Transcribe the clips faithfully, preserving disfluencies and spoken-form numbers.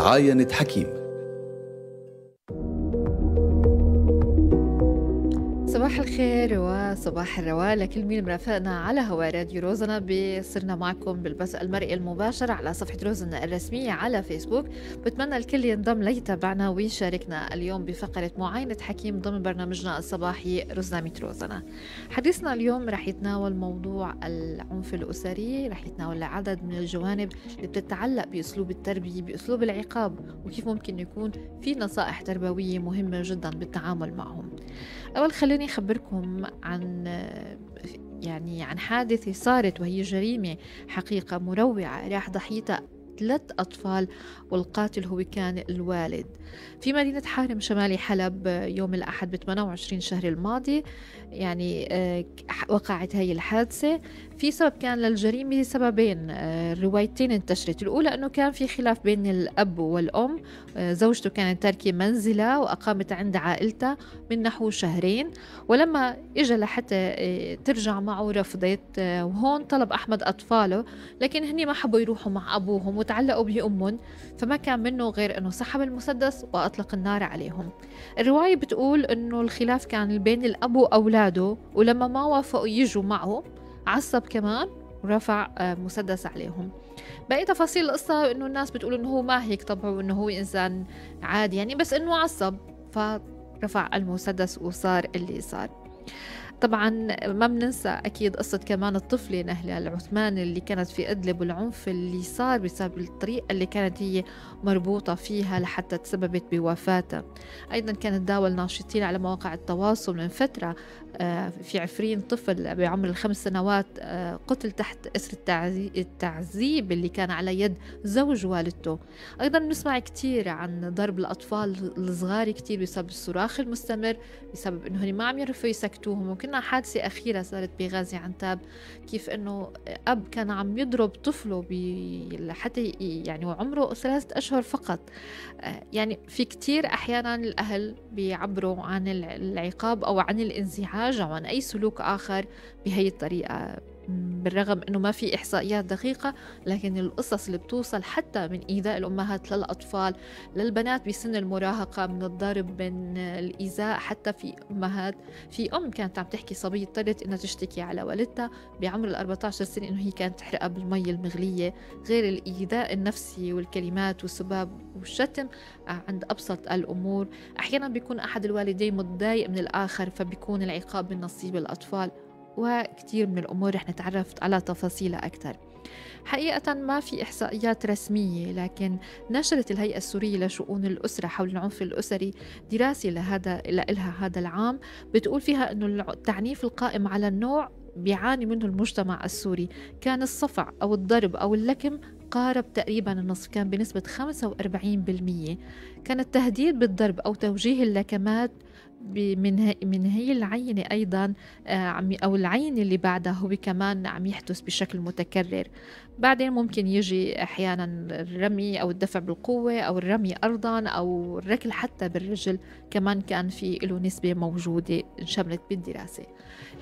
عاينت حكيم. صباح الخير وصباح الرواء لكل مين مرافقنا على هوا راديو روزنا. بصرنا معكم بالبث المرئي المباشر على صفحة روزنا الرسمية على فيسبوك. بتمنى الكل ينضم ليتابعنا ويشاركنا اليوم بفقرة معاينة حكيم ضمن برنامجنا الصباحي روزنامة روزنا. حديثنا اليوم رح يتناول موضوع العنف الأسري، رح يتناول عدد من الجوانب اللي بتتعلق بأسلوب التربية، بأسلوب العقاب، وكيف ممكن يكون في نصائح تربوية مهمة جدا بالتعامل معهم. أول خليني أخبركم عن يعني عن حادثة صارت وهي جريمة حقيقة مروعة راح ضحيتها ثلاث أطفال والقاتل هو كان الوالد في مدينة حارم شمالي حلب يوم الأحد ب ثمانية وعشرين شهر الماضي. يعني وقعت هاي الحادثة. في سبب كان للجريمة، سببين، روايتين انتشرت. الأولى أنه كان في خلاف بين الأب والأم، زوجته كانت تاركة منزلها وأقامت عند عائلتها من نحو شهرين، ولما إجا لحتى ترجع معه رفضت، وهون طلب أحمد أطفاله، لكن هني ما حبوا يروحوا مع أبوهم وتعلقوا بأمهم، فما كان منه غير أنه سحب المسدس وأطلق النار عليهم. الرواية بتقول أنه الخلاف كان بين الأب وأولاده، ولما ما وافقوا يجوا معه عصب كمان ورفع مسدس عليهم. باقي تفاصيل القصة انه الناس بتقول انه هو ما هيك طبعه وانه هو انسان عادي يعني، بس انه عصب فرفع المسدس وصار اللي صار. طبعا ما بننسى اكيد قصة كمان الطفلة نهلا العثمان اللي كانت في ادلب، والعنف اللي صار بسبب الطريقة اللي كانت هي مربوطة فيها لحتى تسببت بوفاتها. ايضا كانت تداول ناشطين على مواقع التواصل من فترة في عفرين طفل بعمر الخمس سنوات قتل تحت اسر التعذيب اللي كان على يد زوج والدته. ايضا بنسمع كتير عن ضرب الاطفال الصغار كتير بسبب الصراخ المستمر، بسبب انه ما عم يعرفوا يسكتوهم. وكنا حادثة اخيرة صارت بغازي عنتاب، كيف انه اب كان عم يضرب طفله حتى يعني وعمره ثلاثة اشهر فقط. يعني في كتير احيانا الاهل بيعبروا عن العقاب او عن الانزعاج عن أي سلوك آخر بهي الطريقة، بالرغم أنه ما في إحصائيات دقيقة، لكن القصص اللي بتوصل حتى من إيذاء الأمهات للأطفال للبنات بسن المراهقة، من الضرب، من الإيذاء، حتى في أمهات، في أم كانت عم تحكي صبية اضطرت أنها تشتكي على والدتها بعمر ال أربعة عشر سنة أنه هي كانت تحرقها بالمي المغلية، غير الإيذاء النفسي والكلمات والسباب والشتم عند أبسط الأمور. أحيانا بيكون أحد الوالدين متضايق من الآخر فبيكون العقاب من نصيب الأطفال، وكتير من الأمور رح نتعرف على تفاصيلها أكثر. حقيقة ما في إحصائيات رسمية، لكن نشرت الهيئة السورية لشؤون الأسرة حول العنف الأسري دراسة لهذا لها هذا العام، بتقول فيها أنه التعنيف القائم على النوع بيعاني منه المجتمع السوري. كان الصفع أو الضرب أو اللكم قارب تقريبا النصف، كان بنسبة خمسة وأربعين بالمية. كان التهديد بالضرب أو توجيه اللكمات من من هي العينة أيضا أو العينة اللي بعدها هو كمان عم يحدث بشكل متكرر. بعدين ممكن يجي أحيانا الرمي أو الدفع بالقوة أو الرمي أرضا أو الركل حتى بالرجل، كمان كان في له نسبة موجودة انشملت بالدراسة.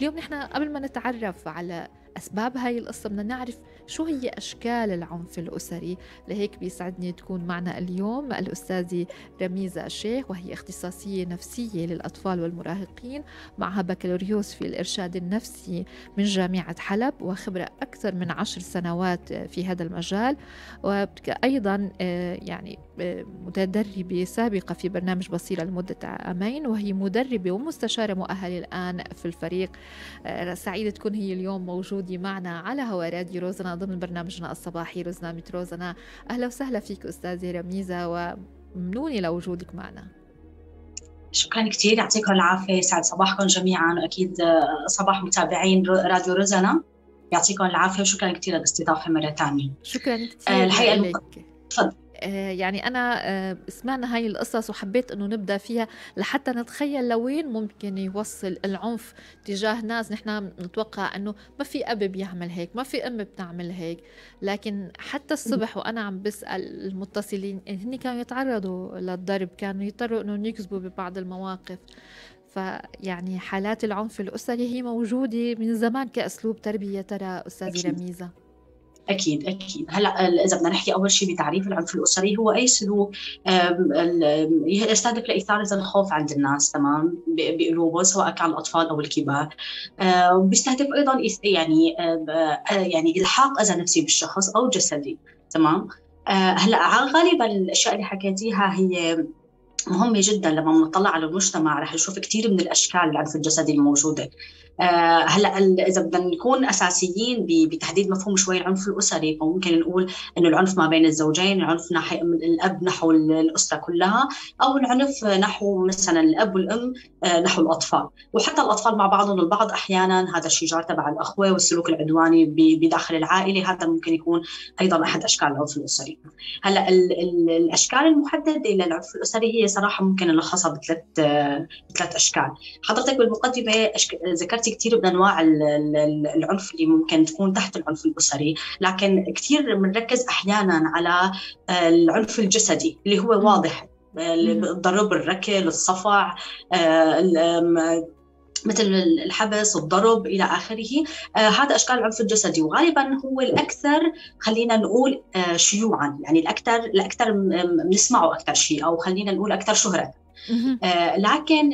اليوم نحن قبل ما نتعرف على أسباب هاي القصة بدنا نعرف شو هي أشكال العنف الأسري. لهيك بيسعدني تكون معنا اليوم الأستاذة رميزة الشيخ، وهي اختصاصية نفسية للأطفال والمراهقين، معها بكالوريوس في الإرشاد النفسي من جامعة حلب وخبرة أكثر من عشر سنوات في هذا المجال، وأيضا يعني متدربة سابقة في برنامج بصيره لمدة عامين، وهي مدربة ومستشارة مؤهلة الآن في الفريق. سعيدة تكون هي اليوم موجودة معنا على هوا راديو روزنا ضمن برنامجنا الصباحي روزنامة روزنا. أهلا وسهلا فيك أستاذة رميزة، وممنونة لوجودك معنا. شكرا كثير، يعطيكم العافية، سعد صباحكم جميعا، وأكيد صباح متابعين راديو روزنا. يعطيكم العافية وشكرا كثير للاستضافة مرة ثانية. شكرا كثير. الحقيقة المقدمة تفضل. يعني أنا سمعنا هاي القصص وحبيت أنه نبدأ فيها لحتى نتخيل لوين ممكن يوصل العنف تجاه ناس. نحن نتوقع أنه ما في أب بيعمل هيك، ما في أم بتعمل هيك، لكن حتى الصبح وأنا عم بسأل المتصلين هن كانوا يتعرضوا للضرب، كانوا يضطروا أنه يكذبوا ببعض المواقف. فيعني حالات العنف الأسري هي موجودة من زمان كأسلوب تربية ترى أستاذة رميزة. أكيد أكيد. هلأ إذا بدنا نحكي أول شيء بتعريف العنف الأسري، هو أي سلوك يستهدف لإثارة الخوف عند الناس، تمام، بقلوبه سواء كان الأطفال أو الكبار، وبيستهدف أيضا يعني يعني إلحاق أذى نفسي بالشخص أو جسدي، تمام. هلأ غالبا الأشياء اللي حكيتيها هي مهمة جدا، لما بنطلع على المجتمع رح نشوف كثير من الأشكال العنف الجسدي الموجودة. آه هلا اذا بدنا نكون اساسيين بتحديد مفهوم شوي العنف الاسري، فممكن نقول انه العنف ما بين الزوجين، العنف ناحي الاب نحو الاسره كلها، او العنف نحو مثلا الاب والام آه نحو الاطفال، وحتى الاطفال مع بعضهم البعض احيانا. هذا الشجار تبع الاخوه والسلوك العدواني بداخل العائله، هذا ممكن يكون ايضا احد اشكال العنف الاسري. هلا ال ال الاشكال المحدده للعنف الاسري هي صراحه ممكن نلخصها بثلاث آه ثلاث اشكال. حضرتك بالمقدمه ذكرت كثير من أنواع العنف اللي ممكن تكون تحت العنف الأسري، لكن كثير بنركز أحياناً على العنف الجسدي اللي هو واضح، الضرب، الركل، الصفع، مثل الحبس، الضرب، إلى آخره. آه هذا أشكال العنف الجسدي، وغالباً هو الأكثر خلينا نقول آه شيوعاً، يعني الأكثر الأكثر بنسمعه أكثر شيء، أو خلينا نقول أكثر شهرة. آه لكن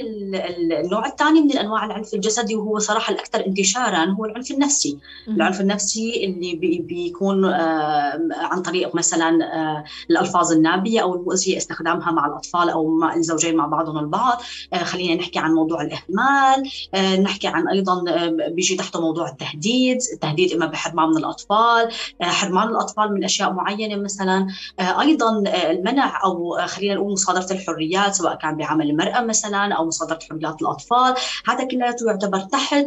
النوع الثاني من أنواع العنف الجسدي، وهو صراحة الأكثر انتشاراً، هو العنف النفسي. العنف النفسي اللي بي بيكون آه عن طريق مثلاً آه الألفاظ النابية أو المؤذية، استخدامها مع الأطفال أو مع الزوجين مع بعضهم البعض. آه خلينا نحكي عن موضوع الإهمال، آه نحكي عن أيضاً آه بيجي تحته موضوع التهديد، التهديد إما بحرمان من الأطفال، آه حرمان الأطفال من أشياء معينة مثلاً، آه أيضاً آه المنع أو آه خلينا نقول مصادرة الحريات، سواء كان بعمل المرأة مثلا أو مصادرة حملات الأطفال. هذا كله يعتبر تحت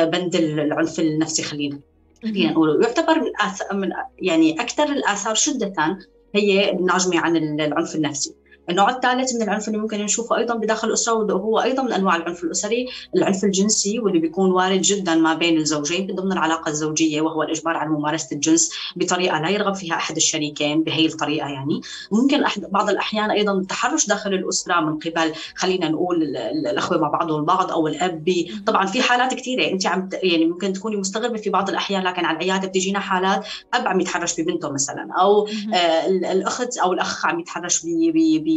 بند العنف النفسي، خلينا خلينا نقول. يعتبر من, من يعني أكثر الآثار شدة هي الناجمة عن العنف النفسي. النوع الثالث من العنف اللي ممكن نشوفه أيضا بداخل الأسرة، وهو أيضا من أنواع العنف الأسري، العنف الجنسي، واللي بيكون وارد جدا ما بين الزوجين ضمن العلاقة الزوجية، وهو الإجبار على ممارسة الجنس بطريقة لا يرغب فيها أحد الشريكين بهي الطريقة. يعني ممكن بعض الأحيان أيضا التحرش داخل الأسرة من قبل خلينا نقول الأخوة مع بعضهم البعض أو الأب. طبعا في حالات كثيرة أنت عم يعني ممكن تكوني مستغربة في بعض الأحيان، لكن على العيادة بتجينا حالات أب عم يتحرش ببنته مثلا، أو آه الأخت أو الأخ عم يتحرش ب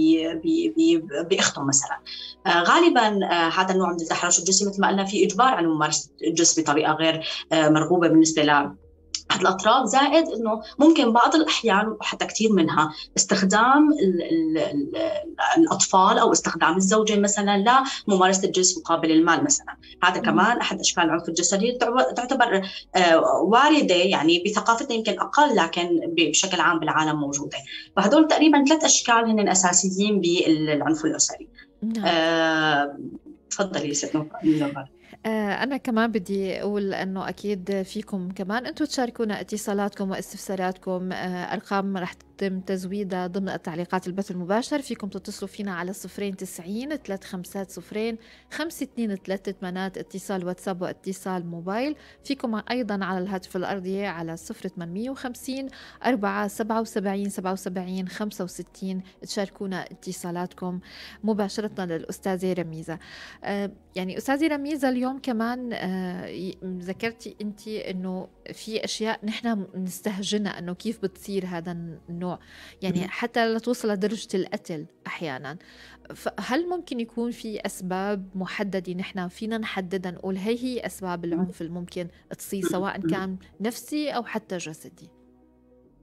بأخته مثلا. آه غالبا آه هذا النوع من التحرش الجنسي مثل ما قلنا في إجبار على ممارسة الجنس بطريقة غير آه مرغوبة بالنسبة ل أحد الأطراف، زائد أنه ممكن بعض الأحيان وحتى كثير منها استخدام ال ال ال الأطفال أو استخدام الزوجين مثلا لممارسة الجنس مقابل المال مثلا. هذا كمان أحد أشكال العنف الجسدي، تعتبر واردة يعني بثقافتنا يمكن أقل، لكن بشكل عام بالعالم موجودة. فهذول تقريبا ثلاث أشكال هن أساسيين بالعنف الأسري. تفضلي يا ست نوبل. أنا كمان بدي أقول أنه أكيد فيكم كمان أنتوا تشاركونا اتصالاتكم واستفساراتكم، أرقام رح تتم تزويدها ضمن التعليقات البث المباشر. فيكم تتصلوا فينا على صفرين تسعين ثلاث خمسات صفرين خمس اثنين ثلاثة ثمانات، اتصال واتساب واتصال موبايل. فيكم أيضا على الهاتف الأرضي على صفر ثمانمية وخمسين أربعة سبعة وسبعين سبعة وسبعين خمسة وستين تشاركونا اتصالاتكم مباشرة للأستاذة رميزة. يعني أستاذة رميزة اليوم كمان ذكرتي انت انه في اشياء نحن نستهجنها، انه كيف بتصير هذا النوع، يعني حتى لا توصل لدرجه القتل احيانا. فهل ممكن يكون في اسباب محدده نحن فينا نحددها نقول هي هي اسباب العنف اللي ممكن تصير سواء كان نفسي او حتى جسدي؟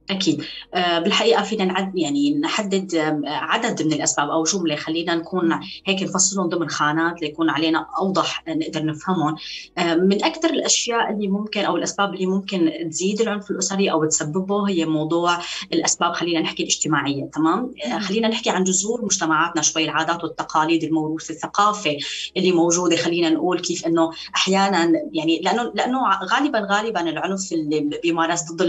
أكيد بالحقيقة فينا نعد يعني نحدد عدد من الأسباب أو جملة، خلينا نكون هيك نفصلهم ضمن خانات ليكون علينا أوضح نقدر نفهمهم. من أكثر الأشياء اللي ممكن أو الأسباب اللي ممكن تزيد العنف الأسري أو تسببه هي موضوع الأسباب خلينا نحكي الاجتماعية، تمام. خلينا نحكي عن جذور مجتمعاتنا شوي، العادات والتقاليد، الموروث الثقافي اللي موجودة. خلينا نقول كيف إنه أحيانا يعني لأنه لأنه غالبا غالبا العنف اللي بيمارس ضد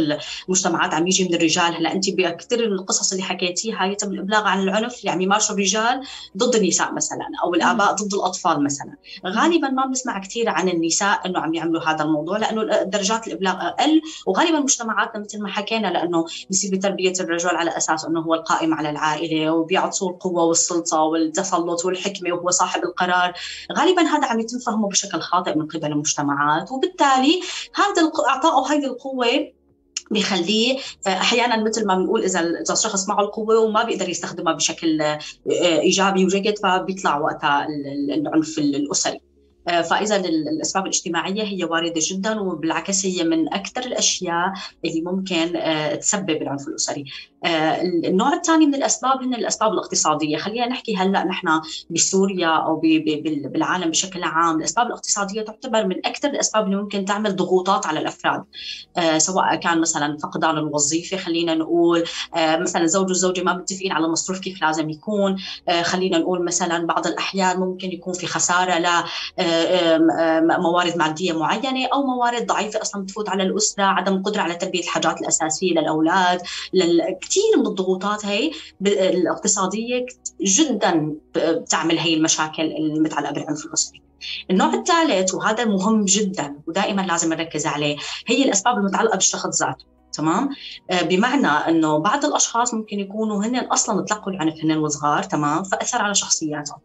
المجتمعات عم يجي من الرجال. هلا انت بكثير القصص اللي حكيتيها يتم الابلاغ عن العنف اللي عم يمارسه الرجال ضد النساء مثلا، او الاباء ضد الاطفال مثلا. غالبا ما بنسمع كثير عن النساء انه عم يعملوا هذا الموضوع، لانه درجات الابلاغ اقل، وغالبا مجتمعاتنا مثل ما حكينا لانه بيصير بتربيه الرجل على اساس انه هو القائم على العائله وبيعطوه القوه والسلطه والتسلط والحكمه وهو صاحب القرار. غالبا هذا عم يتم فهمه بشكل خاطئ من قبل المجتمعات، وبالتالي هذا اعطائه هذه القوه بيخليه احيانا مثل ما بنقول اذا اذا الشخص معه القوه وما بيقدر يستخدمها بشكل ايجابي وجيد فبيطلع وقتها العنف الاسري. فاذا الاسباب الاجتماعيه هي وارده جدا، وبالعكس هي من اكثر الاشياء اللي ممكن تسبب العنف الاسري. النوع الثاني من الاسباب هن الاسباب الاقتصاديه. خلينا نحكي هلا نحن بسوريا او بالعالم بشكل عام، الاسباب الاقتصاديه تعتبر من اكثر الاسباب اللي ممكن تعمل ضغوطات على الافراد، سواء كان مثلا فقدان الوظيفه، خلينا نقول مثلا زوج والزوجه ما متفقين على المصروف كيف لازم يكون، خلينا نقول مثلا بعض الاحيان ممكن يكون في خساره ل موارد مادية معينة أو موارد ضعيفة أصلاً بتفوت على الأسرة، عدم القدرة على تلبية الحاجات الأساسية للأولاد. كثير من الضغوطات هي الاقتصادية جداً بتعمل هي المشاكل المتعلقة بالعنف الأسري. النوع الثالث، وهذا مهم جداً ودائماً لازم نركز عليه، هي الأسباب المتعلقة بالشخص ذاته. تمام، بمعنى انه بعض الاشخاص ممكن يكونوا هن اصلا تلقوا العنف هن وصغار، تمام، فاثر على شخصياتهم،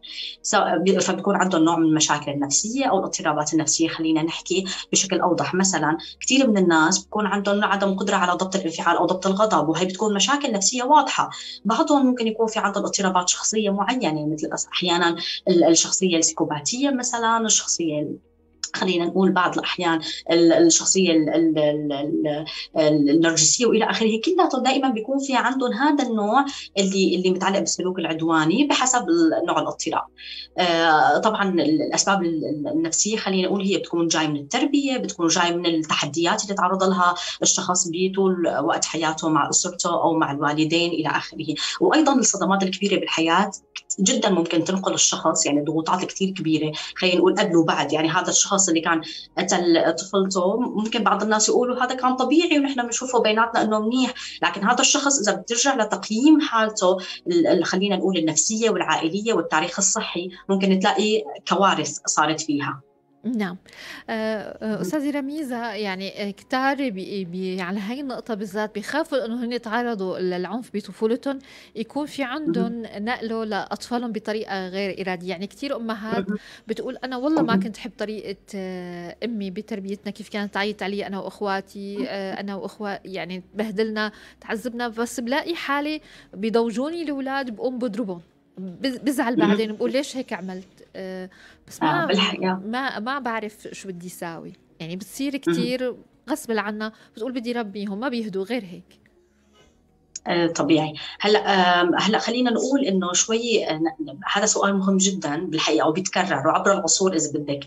فبيكون عندهم نوع من المشاكل النفسيه او الاضطرابات النفسيه. خلينا نحكي بشكل اوضح، مثلا كثير من الناس بيكون عندهم عدم قدره على ضبط الانفعال او ضبط الغضب، وهي بتكون مشاكل نفسيه واضحه. بعضهم ممكن يكون في عندهم اضطرابات شخصيه معينه، مثل احيانا الشخصيه السيكوباتيه، مثلا الشخصيه خلينا نقول بعض الأحيان الشخصية النرجسية وإلى آخره، كلها دائما بيكون في عندهم هذا النوع اللي اللي متعلق بالسلوك العدواني بحسب نوع الاضطراب. طبعا الأسباب النفسية خلينا نقول هي بتكون جاي من التربية، بتكون جاي من التحديات اللي تعرض لها الشخص بطول وقت حياته مع أسرته أو مع الوالدين إلى آخره. وأيضا الصدمات الكبيرة بالحياة جدا ممكن تنقل الشخص، يعني ضغوطات كثير كبيرة، خلينا نقول قبل وبعد. يعني هذا الشخص اللي كان قتل طفلته ممكن بعض الناس يقولوا هذا كان طبيعي ونحن بنشوفه بيناتنا انه منيح، لكن هذا الشخص اذا بترجع لتقييم حالته خلينا نقول النفسيه والعائليه والتاريخ الصحي ممكن تلاقي كوارث صارت فيها. نعم أستاذة رميزة، يعني كتار بي بي على هاي النقطة بالذات بيخافوا إنه هن يتعرضوا للعنف بطفولتهم، يكون في عندهم نقله لأطفالهم بطريقة غير إرادية. يعني كتير أمهات بتقول أنا والله ما كنت أحب طريقة أمي بتربيتنا، كيف كانت تعيط علي أنا وأخواتي، أنا وأخوات يعني بهدلنا تعذبنا، بس بلاقي حالي بيضوجوني الأولاد بقوم بضربهم، بزعل بعدين بقول ليش هيك عملت، بس ما آه ما ما بعرف شو بدي ساوي. يعني بتصير كتير غصب عنا بتقول بدي ربيهم ما بيهدوا غير هيك. طبيعي. هلا هلا خلينا نقول انه شوي هذا سؤال مهم جدا بالحقيقه وبيتكرر وعبر العصور اذا بدك.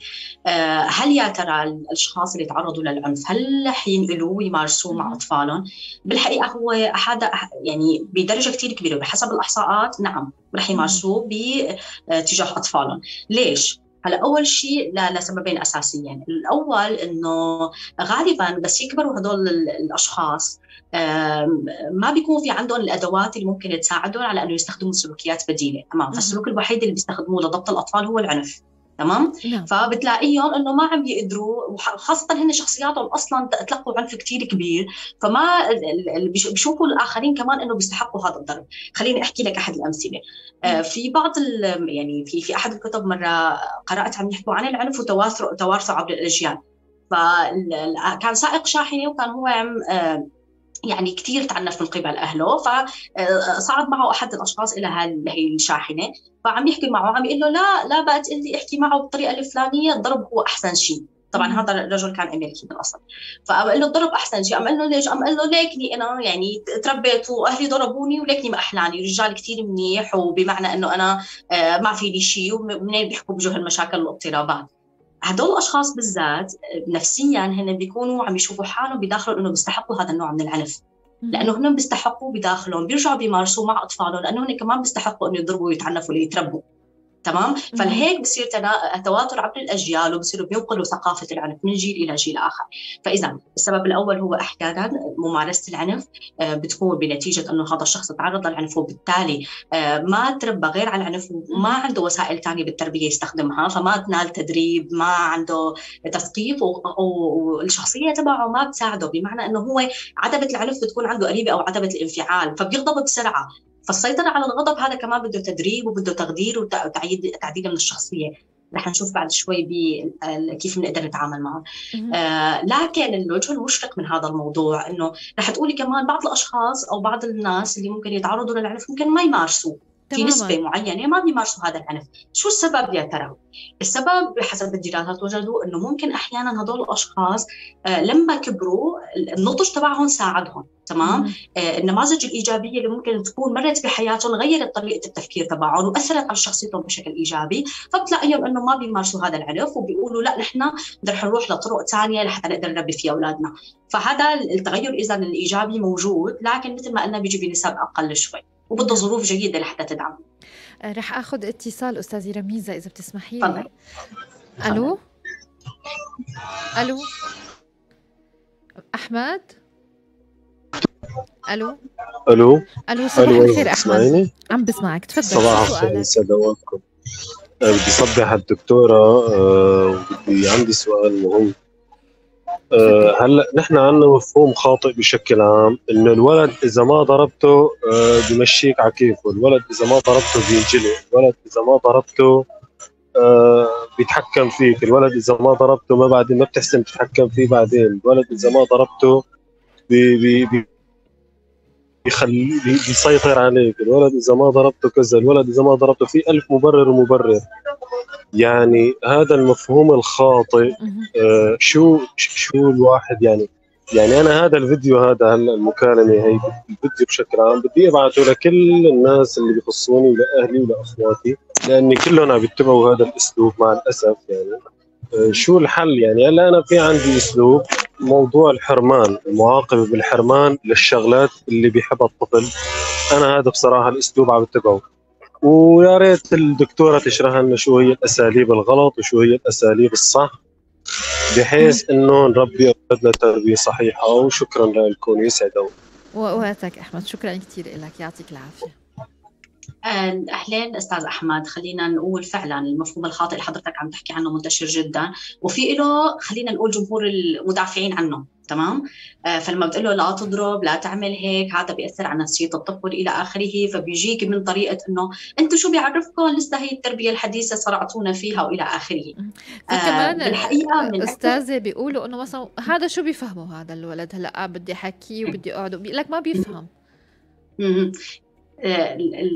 هل يا ترى الاشخاص اللي تعرضوا للعنف هل حينقلوه ويمارسوه مع اطفالهم؟ بالحقيقه هو هذا يعني بدرجه كثير كبيره بحسب الاحصاءات نعم رح يمارسوه باتجاه اطفالهم. ليش؟ هلا اول شيء لسببين اساسيين، الاول انه غالبا بس يكبروا هدول الاشخاص ما بيكون في عندهم الادوات اللي ممكن تساعدهم على انه يستخدموا سلوكيات بديله، تمام؟ فالسلوك الوحيد اللي بيستخدموه لضبط الاطفال هو العنف، تمام؟ لا. فبتلاقيهم انه ما عم يقدروا، وخاصه هن شخصياتهم اصلا تلقوا عنف كثير كبير، فما بيشوفوا الاخرين كمان انه بيستحقوا هذا الضرب. خليني احكي لك احد الامثله. آه في بعض ال يعني في في احد الكتب مره قرات عم يحكوا عن العنف وتوارثه توارثه عبر الاجيال. فكان سائق شاحنه وكان هو عم آه يعني كثير تعنف من قبل اهله، فصعد معه احد الاشخاص الى هاي الشاحنه، فعم يحكي معه عم يقول له لا لا بقى تقول لي احكي معه بالطريقه الفلانيه، الضرب هو احسن شيء. طبعا هذا الرجل كان امريكي بالاصل، فقال له الضرب احسن شيء. قال له ليش؟ قال له ليكني انا يعني تربيت واهلي ضربوني وليكني ما احلاني، رجال كثير منيح وبمعنى انه انا ما فيني شيء، ومنين بيحكوا بجوه المشاكل والاضطرابات. هدول الاشخاص بالذات نفسيا هن بيكونوا عم يشوفوا حالهم بداخلهم انه بيستحقوا هذا النوع من العنف، لانه هن بيستحقوا بداخلهم، بيرجعوا بيمارسوه مع اطفالهم لانه هن كمان بيستحقوا انه يضربوا ويتعنفوا ويتربوا، تمام؟ فلهيك بصير تواتر عبر الاجيال وبصيروا بينقلوا ثقافه العنف من جيل الى جيل اخر. فاذا السبب الاول هو احيانا ممارسه العنف بتكون بنتيجه انه هذا الشخص تعرض للعنف وبالتالي ما تربى غير على العنف وما عنده وسائل ثانيه بالتربيه يستخدمها، فما تنال تدريب، ما عنده تثقيف، والشخصيه تبعه ما بتساعده، بمعنى انه هو عتبه العنف بتكون عنده قريبه او عتبه الانفعال فبيغضب بسرعه. فالسيطرة على الغضب هذا كمان بده تدريب وبده تغذير وتعديل من الشخصية، رح نشوف بعد شوي كيف بنقدر نتعامل معهم. آه لكن الوجه المشرق من هذا الموضوع انه رح تقولي كمان بعض الاشخاص او بعض الناس اللي ممكن يتعرضوا للعنف ممكن ما يمارسوه في نسبة معينة، ما بيمارسوا هذا العنف. شو السبب يا ترى؟ السبب بحسب الدراسات وجدوا انه ممكن احيانا هذول الاشخاص آه لما كبروا النضج تبعهم ساعدهم، تمام؟ آه النماذج الايجابية اللي ممكن تكون مرت بحياتهم غيرت طريقة التفكير تبعهم واثرت على شخصيتهم بشكل ايجابي، فبتلاقيهم انه ما بيمارسوا هذا العنف وبيقولوا لا نحن بدنا نروح لطرق ثانية لحتى نقدر نربي فيها اولادنا. فهذا التغير اذا الايجابي موجود، لكن مثل ما قلنا بيجي بنسب اقل شوي وبده ظروف جيدة لحتى تدعم. رح أخذ اتصال أستاذي رميزة إذا بتسمحي لي. ألو ألو أحمد. ألو ألو ألو صباح الخير أحمد. عم بسمعك، تفضل. صباح الخير سلاماتكم. بدي صبح على الدكتورة وبدي عندي سؤال مهم. أه هلا نحن عندنا مفهوم خاطئ بشكل عام انه الولد اذا ما ضربته أه بمشيك على كيفه، الولد اذا ما ضربته بينجلي، الولد اذا ما ضربته أه بيتحكم فيك، الولد اذا ما ضربته ما بعدين ما بتحسن تتحكم فيه بعدين، الولد اذا ما ضربته بي بي بي بيخلي بيسيطر عليك، الولد اذا ما ضربته كذا، الولد اذا ما ضربته، في ألف مبرر ومبرر. يعني هذا المفهوم الخاطئ آه شو شو الواحد يعني يعني انا هذا الفيديو هذا هلا المكالمه هي الفيديو بشكل عام بدي ابعته لكل الناس اللي بخصوني ولاهلي ولاخواتي لاني كلهم عم يتبعوا هذا الاسلوب مع الاسف. يعني آه شو الحل؟ يعني هلا انا في عندي اسلوب موضوع الحرمان، المعاقبه بالحرمان للشغلات اللي بيحبها الطفل، انا هذا بصراحه الاسلوب عم بتبعه، ويا ريت الدكتوره تشرح لنا شو هي الاساليب الغلط وشو هي الاساليب الصح بحيث انه نربي اولادنا تربيه صحيحه. وشكرا لكم، يسعدوا وقتك احمد، شكرا كثير لك، يعطيك العافيه. أهلين أستاذ أحمد. خلينا نقول فعلا المفهوم الخاطئ اللي حضرتك عم تحكي عنه منتشر جدا وفي له خلينا نقول جمهور المدافعين عنه، تمام؟ فلما بتقول له لا تضرب لا تعمل هيك هذا بيأثر على نفسية الطفل إلى آخره، فبيجيك من طريقة إنه أنتوا شو بيعرفكم لسه هي التربية الحديثة صرعتونا فيها وإلى آخره. كمان آه بالحقيقة من أستاذة بيقولوا إنه مثلا هذا شو بيفهمه هذا الولد، هلا بدي أحكيه وبدي أقعده، بيقول لك ما بيفهم.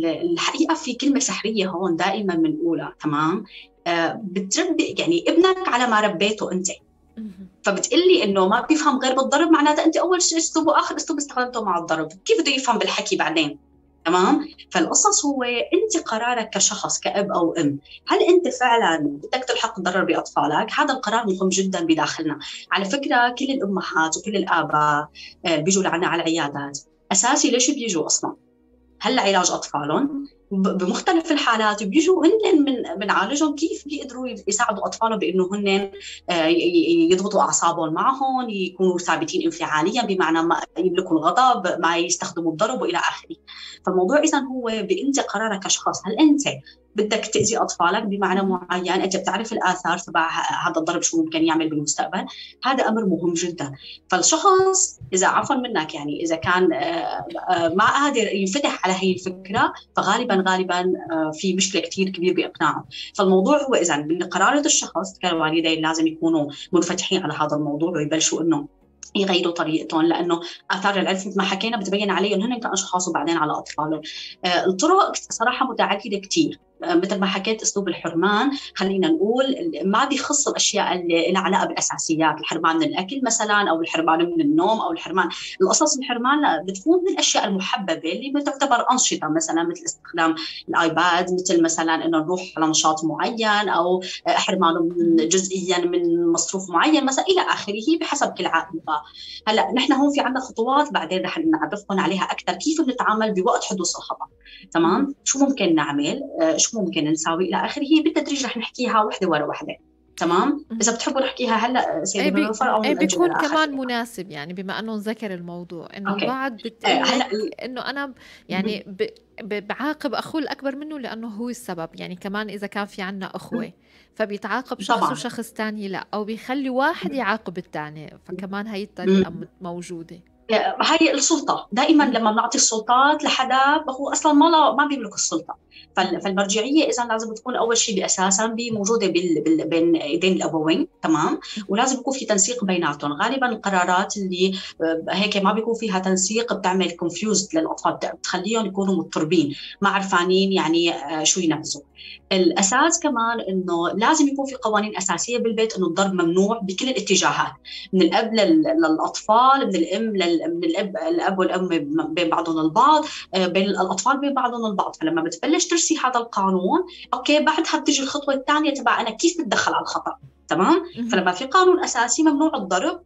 الحقيقة في كلمة سحرية هون دائما بنقولها، تمام؟ بتربي يعني ابنك على ما ربيته أنت. فبتقلي إنه ما بيفهم غير بالضرب، معناتها أنت أول شيء أسلوب وآخر أسلوب استخدمته مع الضرب، كيف بده يفهم بالحكي بعدين؟ تمام؟ فالقصص هو أنت قرارك كشخص كأب أو أم، هل أنت فعلا بدك تلحق الضرر بأطفالك؟ هذا القرار مهم جدا بداخلنا. على فكرة كل الأمهات وكل الآباء بيجوا لعنا على العيادات، أساسي ليش بيجوا أصلا؟ هلا علاج اطفالهم بمختلف الحالات وبيجوا هن من بنعالجهم كيف بيقدروا يساعدوا اطفالهم بانه هن يضبطوا اعصابهم معهم، يكونوا ثابتين انفعاليا بمعنى ما يملكوا الغضب، ما يستخدموا الضرب والى اخره. فالموضوع اذا هو بانت قرارك كشخص، هل انت بدك تاذي اطفالك بمعنى معين؟ انت بتعرف الاثار تبع هذا الضرب شو ممكن يعمل بالمستقبل، هذا امر مهم جدا. فالشخص اذا عفوا منك يعني اذا كان ما قادر ينفتح على هي الفكره فغالبا غالبا في مشكله كثير كبيره باقناعه. فالموضوع هو اذا من قرارات الشخص كالوالدين لازم يكونوا منفتحين على هذا الموضوع ويبلشوا انه يغيروا طريقتهم، لانه اثار العنف مثل ما حكينا بتبين عليهم هن كاشخاص وبعدين على اطفالهم. الطرق صراحه متعدده كثير، مثل ما حكيت اسلوب الحرمان خلينا نقول ما بيخص الاشياء اللي لها علاقه بالاساسيات، الحرمان من الاكل مثلا او الحرمان من النوم او الحرمان القصص الحرمان بتكون من الاشياء المحببه اللي تعتبر انشطه مثلا مثل استخدام الايباد، مثل مثلا انه نروح على نشاط معين او حرمانه من جزئيا من مصروف معين مثلا الى اخره بحسب كل عائله. هلا نحن هون في عندنا خطوات بعدين رح نعرفكم عليها اكثر كيف بنتعامل بوقت حدوث الخطا، تمام؟ شو ممكن نعمل؟ شو ممكن نساوي الى اخره، بالتدريج رح نحكيها وحده ورا وحده، تمام؟ اذا بتحبوا نحكيها هلا سيدي منوفر او اي بيكون كمان مناسب يعني بما انه نذكر الموضوع انه بعد بالتالي انه انا يعني ب... بعاقب اخوه الاكبر منه لانه هو السبب، يعني كمان اذا كان في عندنا اخوه فبيتعاقب شخص وشخص ثاني لا، او بيخلي واحد يعاقب الثاني، فكمان هي الطريقه موجوده. هاي السلطة دائما لما بنعطي السلطات لحدا هو أصلا ما ما بيملك السلطة. فالمرجعية إذا لازم تكون أول شيء أساسا بموجودة بين إيدين الأبوين، تمام، ولازم يكون في تنسيق بيناتهم. غالبا القرارات اللي هيك ما بيكون فيها تنسيق بتعمل كونفيوزد للأطفال، بتخليهم يكونوا مضطربين ما عرفانين يعني شو ينفذوا. الأساس كمان إنه لازم يكون في قوانين أساسية بالبيت إنه الضرب ممنوع بكل الاتجاهات، من الأب للأطفال، من الأم لل... من الأب الأب والأم بين بعضهم البعض، بين الأطفال بين بعضهم البعض. فلما بتبلش ترسي هذا القانون، أوكي، بعدها بتجي الخطوة الثانية تبع أنا كيف بتدخل على الخطأ، تمام؟ فلما في قانون أساسي ممنوع الضرب،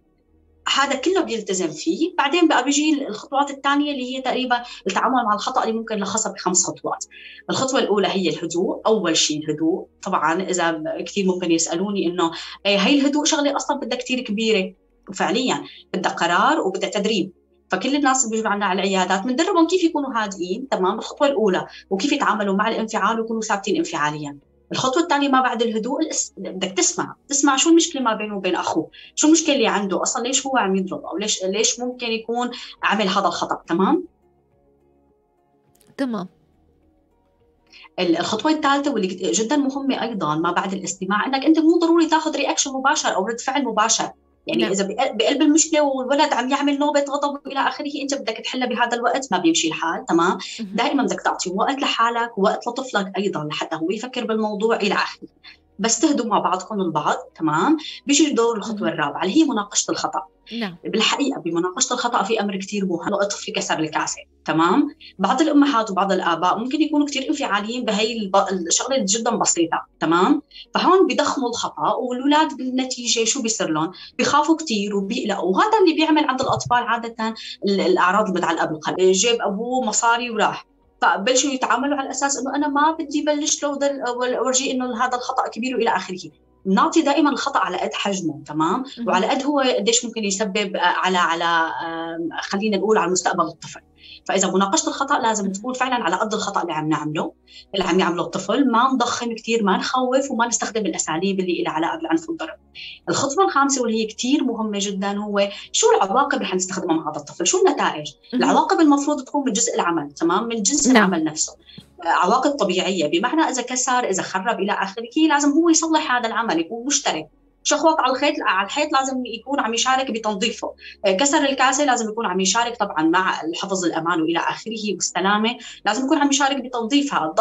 هذا كله بيلتزم فيه. بعدين بقى بيجي الخطوات الثانية اللي هي تقريبا التعامل مع الخطأ، اللي ممكن لخصها بخمس خطوات. الخطوة الأولى هي الهدوء، أول شيء الهدوء. طبعا إذا كثير ممكن يسألوني إنه هي الهدوء شغلة أصلا بدها كثير كبيرة، وفعليا بدها قرار وبدها تدريب. فكل الناس اللي بيجوا عنا على العيادات بندربهم كيف يكونوا هادئين، تمام، الخطوة الأولى، وكيف يتعاملوا مع الانفعال ويكونوا ثابتين انفعاليا. الخطوة الثانية ما بعد الهدوء بدك تسمع، تسمع شو المشكلة ما بينه وبين أخوه، شو المشكلة اللي عنده أصلاً، ليش هو عم يضرب، أو ليش ليش ممكن يكون عمل هذا الخطأ، تمام؟ تمام. الخطوة الثالثة واللي جداً مهمة أيضاً ما بعد الاستماع، إنك أنت مو ضروري تاخذ رياكشن مباشر أو رد فعل مباشر. يعني نعم. إذا بقلب المشكلة والولد عم يعمل نوبة غضب إلى آخره، أنت بدك تحلها بهذا الوقت، ما بيمشي الحال، تمام؟ دائما بدك تعطي وقت لحالك، وقت لطفلك أيضا لحتى هو يفكر بالموضوع إلى آخره. بس تهدوا مع بعضكم البعض، تمام؟ بيجي دور الخطوة الرابعة اللي هي مناقشة الخطأ. نعم. بالحقيقة بمناقشة الخطأ في أمر كتير مهم، لو الطفل كسر الكاسة، تمام؟ بعض الأمهات وبعض الآباء ممكن يكونوا كتير انفعاليين بهي الشغلة جدا بسيطة، تمام؟ فهون بيضخموا الخطأ، والولاد بالنتيجة شو بيصير لهم؟ بيخافوا كتير وبيقلقوا، وهذا اللي بيعمل عند الأطفال عادة الأعراض اللي بتعلق بالقلب، جيب أبوه مصاري وراح. فبلشوا يتعاملوا على اساس انه انا ما بدي بلش له ورجي انه هذا الخطا كبير والى اخره. نعطي دائما الخطا على قد حجمه، تمام، وعلى قد هو قديش ممكن يسبب على على خلينا نقول على مستقبل الطفل. فاذا مناقشه الخطا لازم تكون فعلا على قد الخطا اللي عم نعمله اللي عم يعمله الطفل، ما نضخم كثير، ما نخوف، وما نستخدم الاساليب اللي لها علاقه بالعنف والضرب. الخطوه الخامسه واللي هي كثير مهمه جدا هو شو العواقب اللي حنستخدمها مع هذا الطفل، شو النتائج. العواقب المفروض تكون من جزء العمل، تمام، من جنس العمل نفسه، عواقب طبيعيه، بمعنى اذا كسر، اذا خرب الى اخره، لازم هو يصلح هذا العمل، يكون مشترك. شخوط على الخيط على الحيط لازم يكون عم يشارك بتنظيفه، كسر الكاسه لازم يكون عم يشارك طبعا مع حفظ الامان والى اخره والسلامه، لازم يكون عم يشارك بتنظيفها،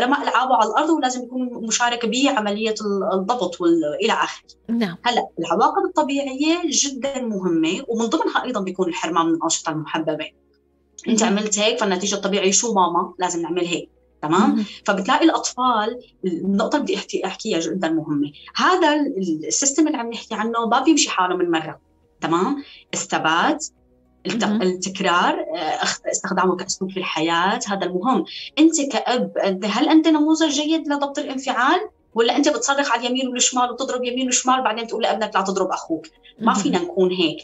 رمى العابه على الارض ولازم يكون مشارك بعمليه الضبط والى اخره. نعم. هلا العواقب الطبيعيه جدا مهمه، ومن ضمنها ايضا بيكون الحرمان من الانشطه المحببه. انت عملت هيك فالنتيجه الطبيعيه شو ماما؟ لازم نعمل هيك، تمام؟ فبتلاقي الاطفال، النقطه اللي بدي احكيها جدا مهمه، هذا السيستم اللي عم نحكي عنه ما بيمشي حاله من مره، تمام؟ الثبات، التكرار، استخدامه كاسلوب في الحياه، هذا المهم. انت كاب، هل انت نموذج جيد لضبط الانفعال، ولا انت بتصرخ على اليمين والشمال وتضرب يمين وشمال بعدين تقول لابنك لا تضرب اخوك؟ ما فينا نكون هيك.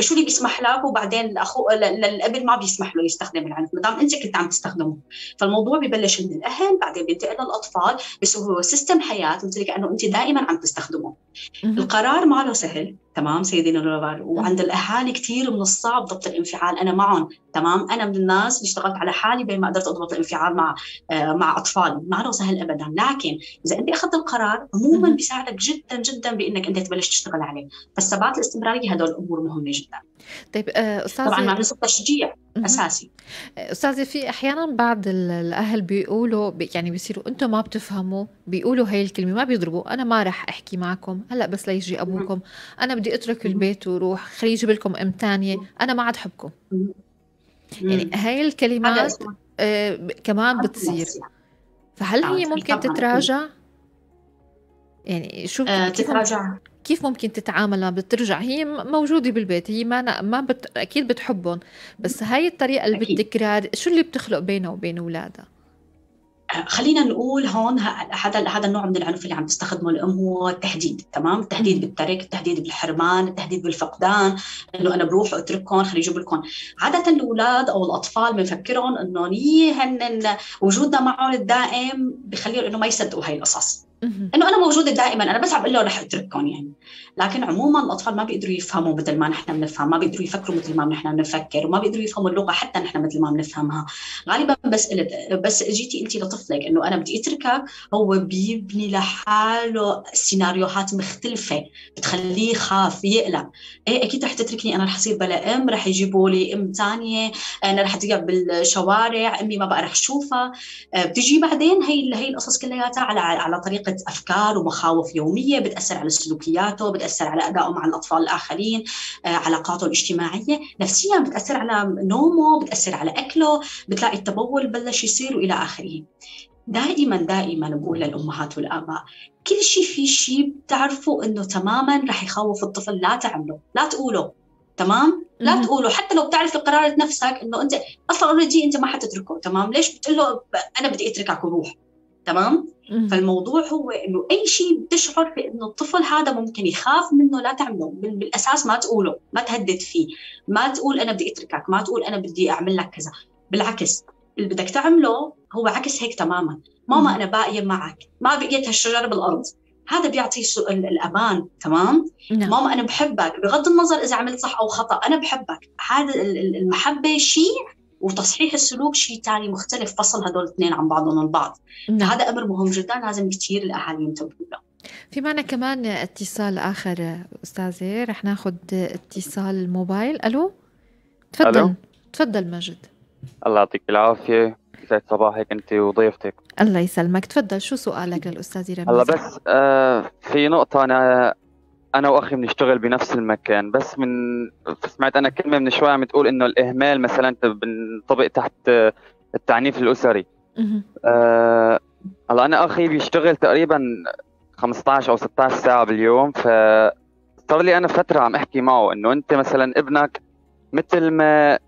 شو اللي بيسمح لك، وبعدين اخوه الابن ما بيسمح له يستخدم العنف ما دام انت كنت عم تستخدمه. فالموضوع ببلش من الاهل، بعدين بينتقل للاطفال، بس هو سيستم حياه مثل كانه انت دائما عم تستخدمه. القرار ما له سهل، تمام سيدي نوربار، وعند الاهالي كثير من الصعب ضبط الانفعال. انا معهم، تمام، انا من الناس اللي اشتغلت على حالي بين ما قدرت اضبط الانفعال مع آه مع اطفال، ما له سهل ابدا. لكن اذا انت اخذت القرار عموما بيساعدك جدا جدا بانك انت تبلش تشتغل عليه. فالثبات الاستمراري، هدول الامور مهمه جدا. طيب استاذ، طبعا مع التشجيع اساسي. استاذه في احيانا بعض الاهل بيقولوا يعني بيصيروا انتم ما بتفهموا، بيقولوا هي الكلمه، ما بيضربوا، انا ما راح احكي معكم هلا بس ليجي ابوكم، انا بدي اترك البيت وروح، خليه يجيب لكم ام ثانيه، انا ما عاد حبكم. يعني هاي الكلمات آه كمان بتصير، فهل هي ممكن تتراجع؟ يعني شو آه تتراجع؟ كيف ممكن تتعامل لما بترجع هي موجوده بالبيت، هي ما ما بت... اكيد بتحبهم، بس هاي الطريقه اللي بالتكرار شو اللي بتخلق بينه وبين اولادها؟ خلينا نقول هون هذا هذا النوع من العنف اللي عم تستخدمه الام هو التهديد، تمام؟ التهديد بالترك، التهديد بالحرمان، التهديد بالفقدان، انه انا بروح واترككم، خلي يجيب لكم. عاده الاولاد او الاطفال بنفكرهم انه هن وجودنا معهم الدائم بخليهم انه ما يصدقوا هاي القصص. انه انا موجوده دائما، انا بس عم بقول له رح اترككم يعني. لكن عموما الاطفال ما بيقدروا يفهموا مثل ما نحن بنفهم، ما بيقدروا يفكروا مثل ما نحن بنفكر، وما بيقدروا يفهموا اللغه حتى نحن مثل ما بنفهمها غالبا. بس قلت بس اجيتي انت لطفلك انه انا بدي اتركك، هو بيبني لحاله سيناريوهات مختلفه بتخليه يخاف يقلق. ايه اكيد رح تتركني، انا رح اصير بلا ام، رح يجيبوا لي ام ثانيه، انا رح اضيع بالشوارع، امي ما بقى رح اشوفها. بتجي بعدين هي هي القصص كلها على على طريقه أفكار ومخاوف يومية بتأثر على سلوكياته، بتأثر على أدائه مع الأطفال الآخرين، علاقاته الاجتماعية، نفسيا بتأثر على نومه، بتأثر على أكله، بتلاقي التبول بلش يصير وإلى آخره. دائما دائما بقول للأمهات والآباء كل شيء في شيء بتعرفوا إنه تماما رح يخوف الطفل لا تعمله، لا تقوله، تمام؟ لا تقوله. حتى لو بتعرف قرارة نفسك إنه أنت أصلا أوريدي أنت ما حتتركه، تمام؟ ليش بتقول له أنا بدي أتركك وروح؟ تمام؟ فالموضوع هو انه اي شيء بتشعر بانه الطفل هذا ممكن يخاف منه لا تعمله، بالاساس ما تقوله، ما تهدد فيه، ما تقول انا بدي اتركك، ما تقول انا بدي اعمل لك كذا، بالعكس اللي بدك تعمله هو عكس هيك تماما. ماما انا باقيه معك، ما بقيت هالشجره بالارض، هذا بيعطي الامان، تمام؟ نعم. ماما انا بحبك بغض النظر اذا عملت صح او خطا، انا بحبك. هذا المحبه شيء وتصحيح السلوك شيء ثاني مختلف، فصل هدول الاثنين عن بعضهم من بعض. هذا امر مهم جدا لازم كثير الاهالي ينتبهوا له. في معنا كمان اتصال اخر استاذه، رح ناخذ اتصال موبايل. الو تفضل. ألو. تفضل مجد. الله يعطيك العافيه، يسعد صباحك انت وضيفتك. الله يسلمك، تفضل شو سؤالك للاستاذه رميزة؟ هلا بس آه في نقطه، انا انا واخي بنشتغل بنفس المكان، بس من سمعت انا كلمه من شوي عم تقول انه الاهمال مثلا بنطبق تحت التعنيف الاسري. آه هلا انا اخي بيشتغل تقريبا خمسطعش او ستطعش ساعه باليوم، ف صار لي انا فتره عم احكي معه انه انت مثلا ابنك مثل ما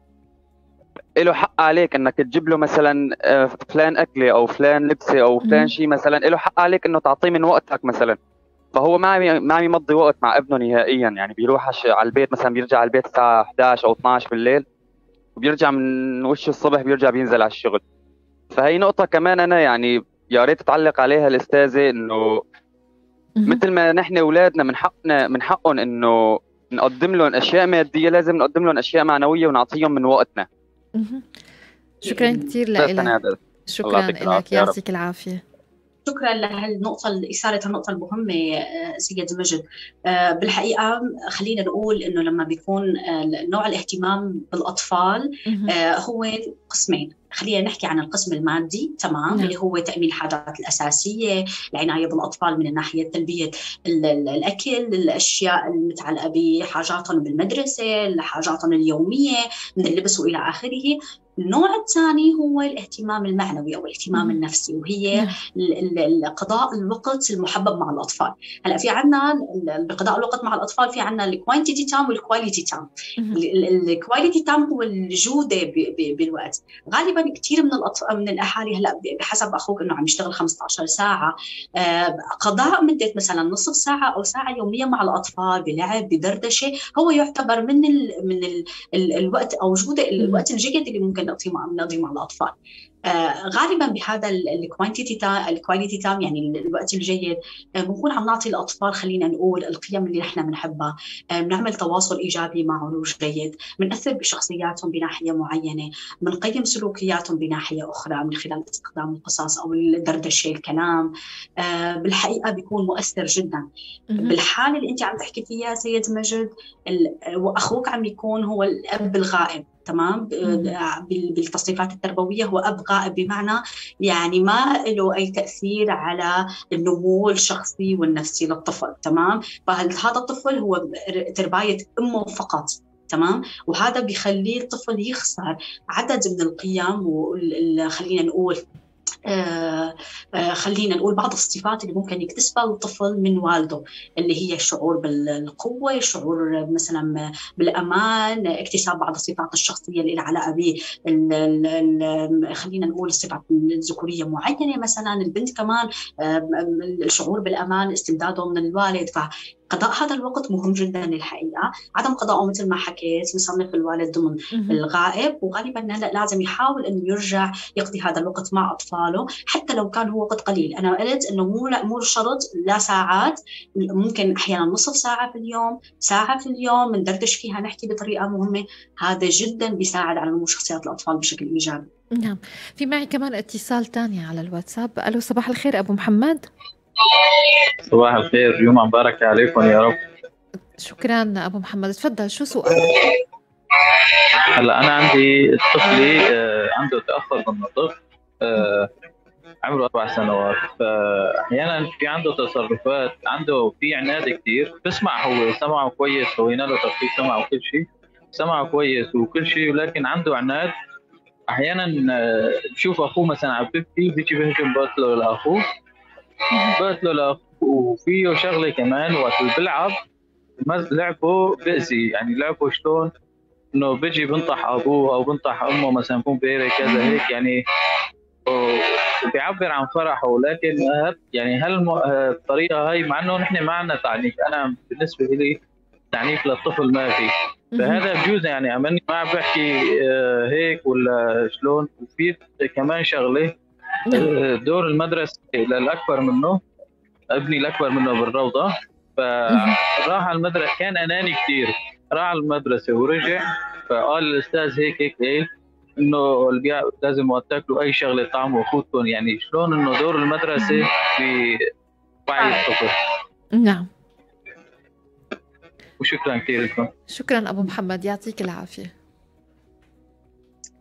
له حق عليك انك تجيب له مثلا فلان اكله او فلان لبسه او فلان شيء، مثلا له حق عليك انه تعطيه من وقتك مثلا، فهو ما عم ما عم يمضي وقت مع ابنه نهائيا. يعني بيروح على البيت مثلا، بيرجع على البيت الساعه احدعش او اثنعش بالليل، وبيرجع من وش الصبح بيرجع بينزل على الشغل. فهي نقطه كمان انا يعني يا ريت تعلق عليها الاستاذه، انه مثل ما نحن اولادنا من حقنا من حقهم انه نقدم لهم اشياء ماديه، لازم نقدم لهم اشياء معنويه ونعطيهم من وقتنا. شكرا كثير لك، شكرا لك، يعطيك العافيه. شكرا لهالنقطة لإثارة النقطة المهمة سيد مجد. بالحقيقة خلينا نقول إنه لما بيكون نوع الاهتمام بالأطفال هو قسمين، خلينا نحكي عن القسم المادي، تمام؟ اللي هو تأمين الحاجات الأساسية، العناية بالأطفال من الناحية تلبية الأكل، الأشياء المتعلقة بحاجاتهم بالمدرسة، حاجاتهم اليومية من اللبس وإلى آخره. النوع الثاني هو الاهتمام المعنوي أو الاهتمام النفسي، وهي قضاء الوقت المحبب مع الأطفال. هلا في عنا بقضاء الوقت مع الأطفال في عنا الكوانتيتي تايم والكواليتي تايم. الكواليتي تايم هو الجودة بالوقت. غالبا كثير من الأطفال من الأهالي هلا بحسب أخوك إنه عم يشتغل خمسطعش ساعة، قضاء مدة مثلا نصف ساعة أو ساعة يومية مع الأطفال بلعب بدردشة هو يعتبر من ال من ال ال الوقت أو جودة الوقت الجيد اللي ممكن نقضي مع الأطفال. آه غالبا بهذا الكوانتيتي تايم الكواليتي تايم يعني الوقت الجيد آه بنكون عم نعطي الاطفال خلينا نقول القيم اللي نحن بنحبها، بنعمل آه تواصل ايجابي معهم وجيد، بنأثر بشخصياتهم بناحيه معينه، بنقيم سلوكياتهم بناحيه اخرى من خلال استخدام القصص او الدردشه الكلام. آه بالحقيقه بيكون مؤثر جدا. بالحاله اللي انت عم تحكي فيها سيد مجد واخوك عم يكون هو الاب الغائب، تمام؟ بالتصنيفات التربويه هو اب غائب، بمعنى يعني ما له اي تاثير على النمو الشخصي والنفسي للطفل، تمام؟ فهذا الطفل هو تربايه امه فقط، تمام؟ وهذا بيخليه الطفل يخسر عدد من القيم وخلينا نقول آه آه خلينا نقول بعض الصفات اللي ممكن يكتسبها الطفل من والده، اللي هي الشعور بالقوة، الشعور مثلا بالأمان، اكتساب بعض الصفات الشخصية اللي لها علاقة ب خلينا نقول الصفات الذكورية معينة، مثلا البنت كمان آه الشعور بالأمان استمداده من الوالد. ف قضاء هذا الوقت مهم جدا الحقيقة. عدم قضاءه مثل ما حكيت يصنف الوالد ضمن الغائب، وغالبا لازم يحاول انه يرجع يقضي هذا الوقت مع اطفاله حتى لو كان هو وقت قليل. انا قلت انه مو مو شرط لا ساعات، ممكن احيانا نصف ساعة في اليوم، ساعة في اليوم ندردش فيها، نحكي بطريقة مهمة. هذا جدا بيساعد على نمو شخصيات الاطفال بشكل ايجابي. نعم، في معي كمان اتصال تاني على الواتساب. الو، صباح الخير ابو محمد. صباح الخير، يوم مبارك عليكم يا رب. شكرا ابو محمد، تفضل شو سؤالك؟ هلا انا عندي طفلي عنده تاخر من الطفل، عمره اربع سنوات، فاحيانا في عنده تصرفات، عنده في عناد كثير. بسمع، هو سمعه كويس، سوينا له تفصيل سمعه وكل شيء، سمعه كويس وكل شيء، ولكن عنده عناد. احيانا بشوف اخوه مثلا عم بيبكي، بيجي بيهجم باطله لاخوه، باطله لاخوه وفيه شغله كمان وقت بيلعب لعبه بأذي، يعني لعبه شلون انه بيجي بنطح ابوه او بنطح امه مثلا، بكون بيري كذا هيك، يعني بيعبر عن فرحه. ولكن يعني هل الطريقه هاي، مع انه نحن ما عندنا تعنيف، انا بالنسبه لي تعنيف للطفل ما في، فهذا بجوز يعني امني ما عم بحكي هيك ولا شلون. وفي كمان شغله، دور المدرسه للاكبر منه، ابني الاكبر منه بالروضه، فراح على المدرسه، كان اناني كثير، راح على المدرسه ورجع، فقال الاستاذ هيك هيك هيك انه لازم وقت تاكلوا اي شغله طعمه واخوتكم، يعني شلون انه دور المدرسه في وعي الطفل. نعم، وشكرا كثير لكم. شكرا ابو محمد، يعطيك العافيه.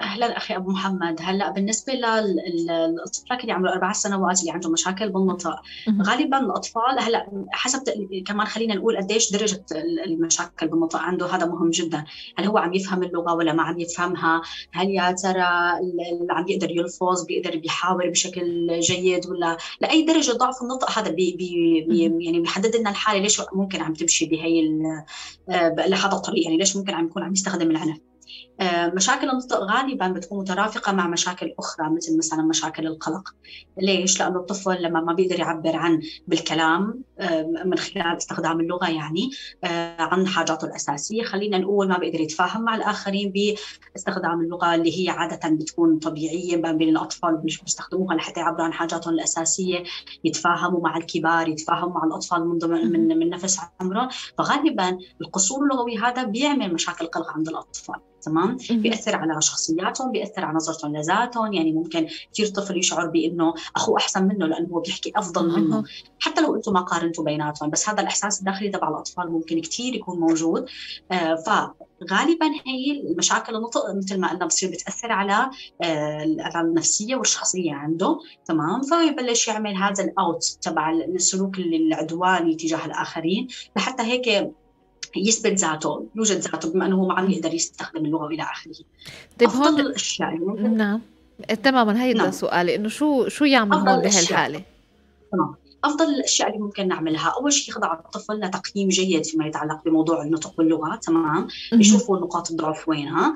اهلا اخي ابو محمد. هلا بالنسبه للاطفال اللي عمره اربع سنوات اللي عندهم مشاكل بالنطق، غالبا الاطفال هلا حسب كمان خلينا نقول قديش درجه المشاكل بالنطق عنده، هذا مهم جدا. هل هو عم يفهم اللغه ولا ما عم يفهمها؟ هل يا ترى اللي عم يقدر يلفظ بيقدر بيحاول بشكل جيد ولا لاي درجه ضعف النطق؟ هذا بي بي يعني بيحدد لنا الحاله ليش ممكن عم تمشي بهي لهذا الطريق، يعني ليش ممكن عم يكون عم يستخدم العنف. مشاكل النطق غالبا بتكون مترافقه مع مشاكل اخرى، مثل مثلا مشاكل القلق. ليش؟ لانه الطفل لما ما بيقدر يعبر عن بالكلام من خلال استخدام اللغه، يعني عن حاجاته الاساسيه، خلينا نقول ما بيقدر يتفاهم مع الاخرين باستخدام اللغه اللي هي عاده بتكون طبيعيه ما بين الاطفال، بيستخدموها لحتى يعبروا عن حاجاتهم الاساسيه، يتفاهموا مع الكبار، يتفاهموا مع الاطفال من من, من نفس عمرهم. فغالبا القصور اللغوي هذا بيعمل مشاكل قلق عند الاطفال. تمام، بيأثر على شخصياتهم، بيأثر على نظرتهم لذاتهم. يعني ممكن كثير طفل يشعر بانه اخوه احسن منه لانه هو بيحكي افضل منه، حتى لو انتم ما قارنتوا بيناتهم، بس هذا الاحساس الداخلي تبع الاطفال ممكن كثير يكون موجود. آه فغالبا هي المشاكل النطق مثل ما قلنا بتصير بتأثر على آه النفسيه والشخصيه عنده. تمام، فيبلش يعمل هذا الاوت تبع السلوك العدواني تجاه الاخرين، لحتى هيك يثبت ذاته، يوجد ذاته، بما انه ما عم يقدر يستخدم اللغه والى اخره. طيب هون الاشياء ممكن... نعم تماما، هيدا نعم. سؤالي انه شو شو يعمل هون بهالحاله؟ تمام، افضل الاشياء اللي ممكن نعملها، اول شيء خضع الطفل لتقييم جيد فيما يتعلق بموضوع النطق واللغه. تمام، يشوفوا نقاط الضعف وينها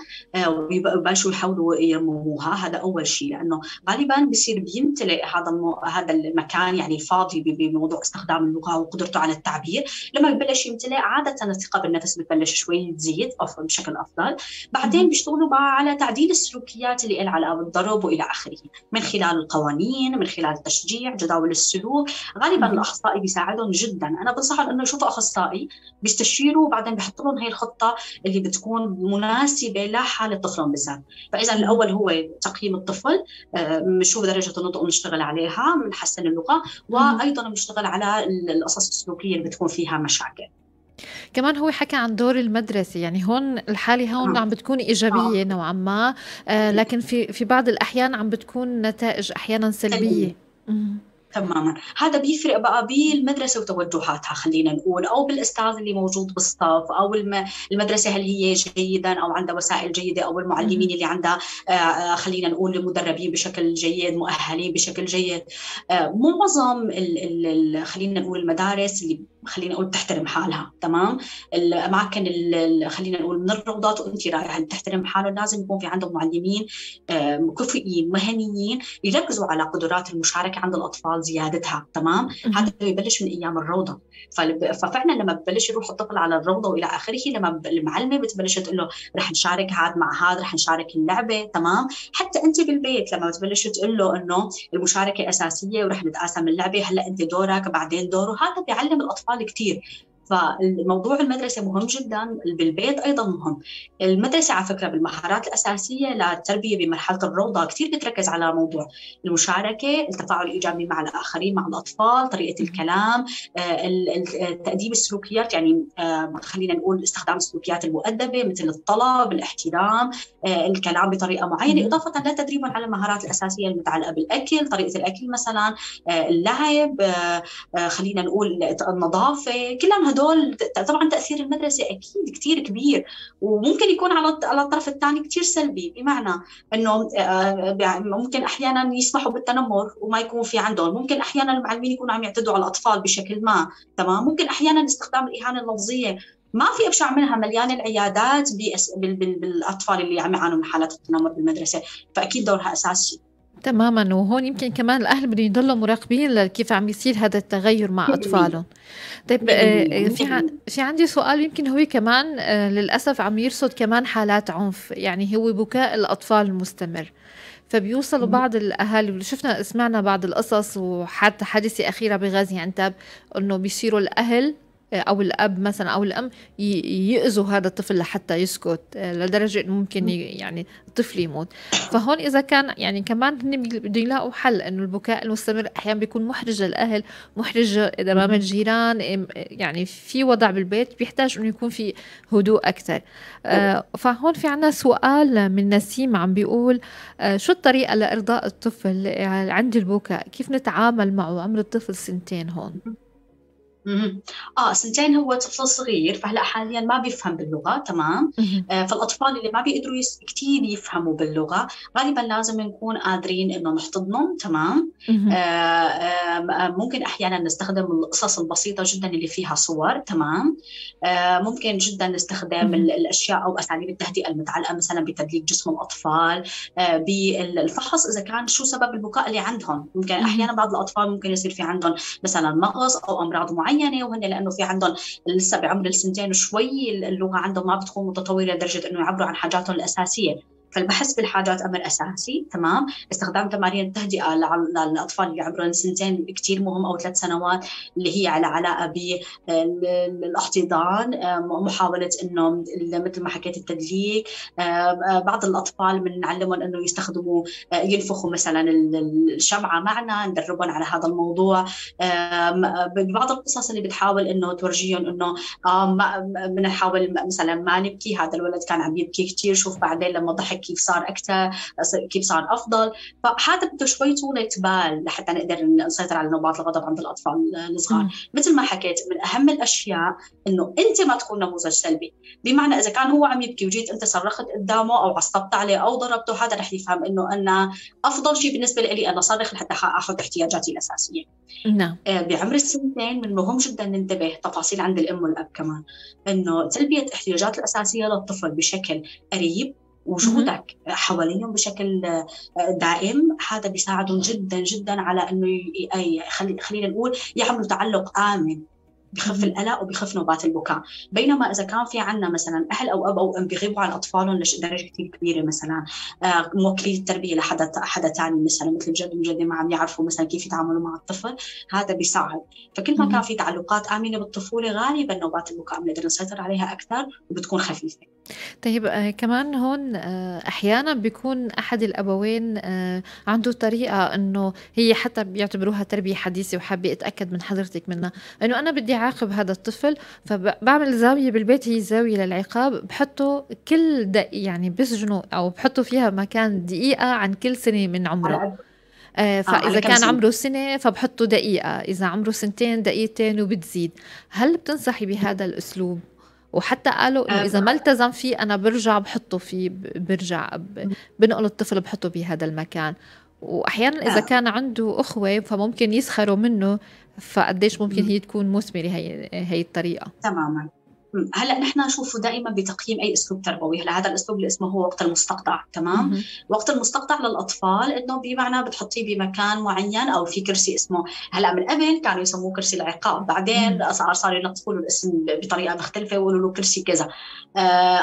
ويبلشوا يحاولوا يرموها، هذا اول شيء، لانه غالبا بصير بيمتلئ هذا المو... هذا المكان يعني الفاضي بموضوع استخدام اللغه وقدرته على التعبير. لما ببلش يمتلئ عاده الثقه بالنفس بتبلش شوي تزيد بشكل افضل. بعدين بيشتغلوا بقى على تعديل السلوكيات اللي لها علاقه بالضرب والى اخره، من خلال القوانين، من خلال التشجيع، جداول السلوك. غالبا الاخصائي بيساعدهم جدا، انا بنصحهم انه يشوفوا اخصائي، بيستشيروا وبعدين بيحطوا لهم هي الخطه اللي بتكون مناسبه لحاله طفلهم بالذات. فاذا الاول هو تقييم الطفل، بنشوف درجه النطق ونشتغل عليها، بنحسن اللغه، وايضا بنشتغل على القصص السلوكيه اللي بتكون فيها مشاكل. كمان هو حكى عن دور المدرسة، يعني هون الحالة هون عم بتكون إيجابية نوعا ما، لكن في في بعض الأحيان عم بتكون نتائج أحيانا سلبية. تماما، هذا بيفرق بقى بالمدرسه وتوجهاتها، خلينا نقول، او بالاستاذ اللي موجود بالصف، او الم... المدرسه هل هي جيدا او عندها وسائل جيده، او المعلمين اللي عندها آه خلينا نقول مدربين بشكل جيد، مؤهلين بشكل جيد. آه معظم ال... ال... ال... خلينا نقول المدارس اللي خلينا نقول بتحترم حالها، تمام؟ الاماكن اللي خلينا نقول من الروضات وانت رايحه بتحترم حاله، لازم يكون في عندهم معلمين مكفئين مهنيين يركزوا على قدرات المشاركه عند الاطفال زيادتها، تمام؟ هذا بيبلش من ايام الروضه. ففعلا لما ببلش يروح الطفل على الروضه والى اخره، لما المعلمه بتبلش تقول له رح نشارك هذا مع هذا، رح نشارك اللعبه، تمام؟ حتى انت بالبيت لما بتبلش تقول له انه المشاركه اساسيه ورح نتقاسم اللعبه، هلا انت دورك بعدين دوره، هذا بيعلم الاطفال كثير. فالموضوع المدرسة مهم جداً، بالبيت أيضاً مهم. المدرسة على فكرة بالمهارات الأساسية للتربية بمرحلة الروضة كثير بتركز على موضوع المشاركة، التفاعل الإيجابي مع الآخرين، مع الأطفال، طريقة الكلام، تأديب السلوكيات، يعني خلينا نقول استخدام السلوكيات المؤدبة مثل الطلب، الاحترام، الكلام بطريقة معينة، إضافة لتدريبهم على المهارات الأساسية المتعلقة بالأكل، طريقة الأكل مثلاً، اللعب، خلينا نقول النظافة، كلها هدول طبعا تأثير المدرسة أكيد كتير كبير، وممكن يكون على على الطرف الثاني كتير سلبي، بمعنى أنه ممكن أحيانا يسمحوا بالتنمر وما يكون في عندهم، ممكن أحيانا المعلمين يكونوا عم يعتدوا على الأطفال بشكل ما، تمام؟ ممكن أحيانا استخدام الإهانة اللفظية، ما في أبشع منها، مليان العيادات بالأطفال اللي عم يعانوا من حالات التنمر بالمدرسة، فأكيد دورها أساسي تماما. وهون يمكن كمان الأهل بدهم يضلوا مراقبين كيف عم يصير هذا التغير مع أطفالهم. طيب في في عندي سؤال، يمكن هو كمان للأسف عم يرصد كمان حالات عنف، يعني هو بكاء الأطفال المستمر، فبيوصلوا بعض الأهالي وشفنا سمعنا بعض القصص وحتى حادثة أخيرة بغازي عنتاب إنه بيصيروا الأهل أو الأب مثلا أو الأم يأذوا هذا الطفل لحتى يسكت، لدرجة إنه ممكن يعني الطفل يموت. فهون إذا كان يعني كمان بده يلاقوا حل، إنه البكاء المستمر أحيانا بيكون محرج للأهل، محرج أمام الجيران، يعني في وضع بالبيت بيحتاج إنه يكون في هدوء أكثر. فهون في عنا سؤال من نسيم عم بيقول شو الطريقة لإرضاء الطفل عند البكاء؟ كيف نتعامل معه؟ عمر الطفل سنتين هون. اه سنتين هو طفل صغير، فهلا حاليا ما بيفهم باللغه، تمام؟ آه فالاطفال اللي ما بيقدروا كثير يفهموا باللغه غالبا لازم نكون قادرين انه نحتضنهم، تمام؟ آه آه ممكن احيانا نستخدم القصص البسيطه جدا اللي فيها صور، تمام؟ آه ممكن جدا نستخدم الاشياء او اساليب التهدئه المتعلقه مثلا بتدليك جسم الاطفال، آه بالفحص اذا كان شو سبب البكاء اللي عندهم. ممكن احيانا بعض الاطفال ممكن يصير في عندهم مثلا مغص او امراض معينه، يعني وهن لانه في عندهم لسه بعمر السنتين وشوي اللغه عندهم ما بتكون متطوره لدرجه انه يعبروا عن حاجاتهم الاساسيه، فالبحث بالحاجات امر اساسي، تمام؟ استخدام تمارين التهدئه للاطفال اللي عمرهم سنتين كثير مهم او ثلاث سنوات، اللي هي على علاقه بالاحتضان، محاوله انه مثل ما حكيت التدليك، بعض الاطفال بنعلمهم انه يستخدموا ينفخوا مثلا الشمعه معنا، ندربهم على هذا الموضوع. بعض القصص اللي بتحاول انه تورجيهم انه بنحاول مثلا ما نبكي، هذا الولد كان عم يبكي كثير، شوف بعدين لما ضحك كيف صار أكثر، كيف صار أفضل. فهذا بده شوي طولة بال لحتى نقدر نسيطر على نوبات الغضب عند الأطفال الصغار. مثل ما حكيت، من أهم الأشياء إنه أنت ما تكون نموذج سلبي، بمعنى إذا كان هو عم يبكي وجيت أنت صرخت قدامه أو عصبت عليه أو ضربته، هذا رح يفهم إنه أنا أفضل شيء بالنسبة لي أنا صرخ لحتى أخذ احتياجاتي الأساسية. نعم. بعمر السنتين من مهم جدا ننتبه تفاصيل عند الأم والأب كمان، إنه تلبية احتياجات الأساسية للطفل بشكل قريب، وجودك حواليهم بشكل دائم، هذا بيساعدهم جدا جدا على انه خلينا نقول يعملوا تعلق آمن، بخف القلق وبخف نوبات البكاء. بينما اذا كان في عندنا مثلا اهل او اب او ام بيغيبوا عن اطفالهم لدرجه كثير كبيره، مثلا موكلين التربيه لحدا حدا ثاني مثلا مثل الجد والجده ما عم يعرفوا مثلا كيف يتعاملوا مع الطفل، هذا بيساعد. فكل ما كان في تعلقات امنه بالطفوله غالبا نوبات البكاء بنقدر نسيطر عليها اكثر وبتكون خفيفه. طيب آه كمان هون آه احيانا بيكون احد الابوين آه عنده طريقه انه هي حتى بيعتبروها تربيه حديثه، وحابه اتاكد من حضرتك منها انه انا بدي عاقب هذا الطفل، فبعمل زاويه بالبيت هي زاويه للعقاب، بحطه كل دقيقه يعني بسجنه او بحطه فيها مكان دقيقه عن كل سنه من عمره. آه فاذا آه كان سنة. عمره سنه فبحطه دقيقه، اذا عمره سنتين دقيقتين وبتزيد. هل بتنصحي بهذا الاسلوب؟ وحتى قالوا انه اذا ما التزم فيه انا برجع بحطه فيه، برجع بنقل الطفل بحطه بهذا المكان. واحيانا اذا كان عنده اخوه فممكن يسخروا منه فقديش ممكن هي تكون مثمرة هي هي الطريقة؟ تماما. هلا نحن شوفوا دائما بتقييم اي اسلوب تربوي، هلا هذا الاسلوب اللي اسمه هو وقت المستقطع، تمام؟ مم. وقت المستقطع للاطفال انه بمعنى بتحطيه بمكان معين او في كرسي اسمه، هلا من قبل كانوا يسموه كرسي العقاب، بعدين صار صاروا ينطقوا له الاسم بطريقه مختلفه ويقولوا له كرسي كذا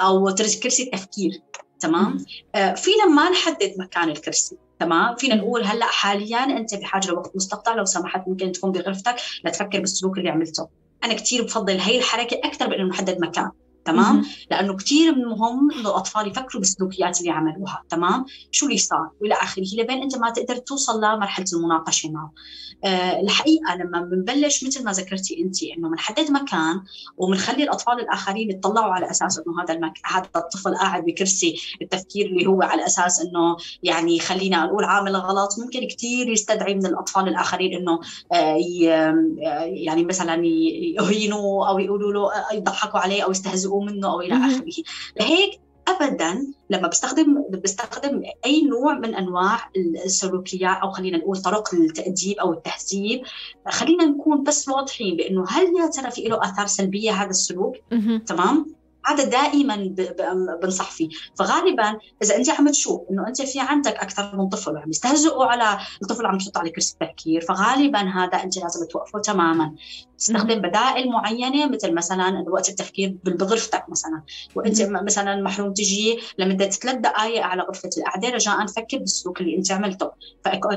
او كرسي التفكير، تمام؟ فينا ما نحدد مكان الكرسي، تمام؟ فينا نقول هلا حاليا انت بحاجه لوقت مستقطع، لو سمحت ممكن تكون بغرفتك لتفكر بالسلوك اللي عملته. أنا كتير بفضل هاي الحركة أكثر من إنه نحدد مكان، تمام؟ مم. لأنه كتير مهم إنه الأطفال يفكروا بالسلوكيات اللي عملوها، تمام؟ شو اللي صار وإلى آخره، لبين أنت ما تقدر توصل لمرحلة المناقشة معه. أه الحقيقة لما بنبلش مثل ما ذكرتي أنت إنه بنحدد مكان وبنخلي الأطفال الآخرين يطلعوا على أساس إنه هذا المك... هذا الطفل قاعد بكرسي التفكير اللي هو على أساس إنه يعني خلينا نقول عامل غلط، ممكن كتير يستدعي من الأطفال الآخرين إنه آه ي... يعني مثلا يهينوا أو يقولوا له يضحكوا عليه أو يستهزئوا منه او الى اخره. لهيك ابدا لما بستخدم بستخدم اي نوع من انواع السلوكيات او خلينا نقول طرق التاديب او التهذيب، خلينا نكون بس واضحين بانه هل يا ترى في له اثار سلبيه هذا السلوك؟ تمام، هذا دائما بنصح فيه. فغالبا اذا انت عم تشوف انه انت في عندك اكثر من طفل وعم يستهزئوا على الطفل عم يحط على كرسي التفكير، فغالبا هذا انت لازم توقفه تماما، تستخدم بدائل معينه مثل مثلا وقت التفكير بغرفتك مثلا، وانت مثلا محروم تجي لمده ثلاث دقائق على غرفه القعده، رجاء فكر بالسلوك اللي انت عملته.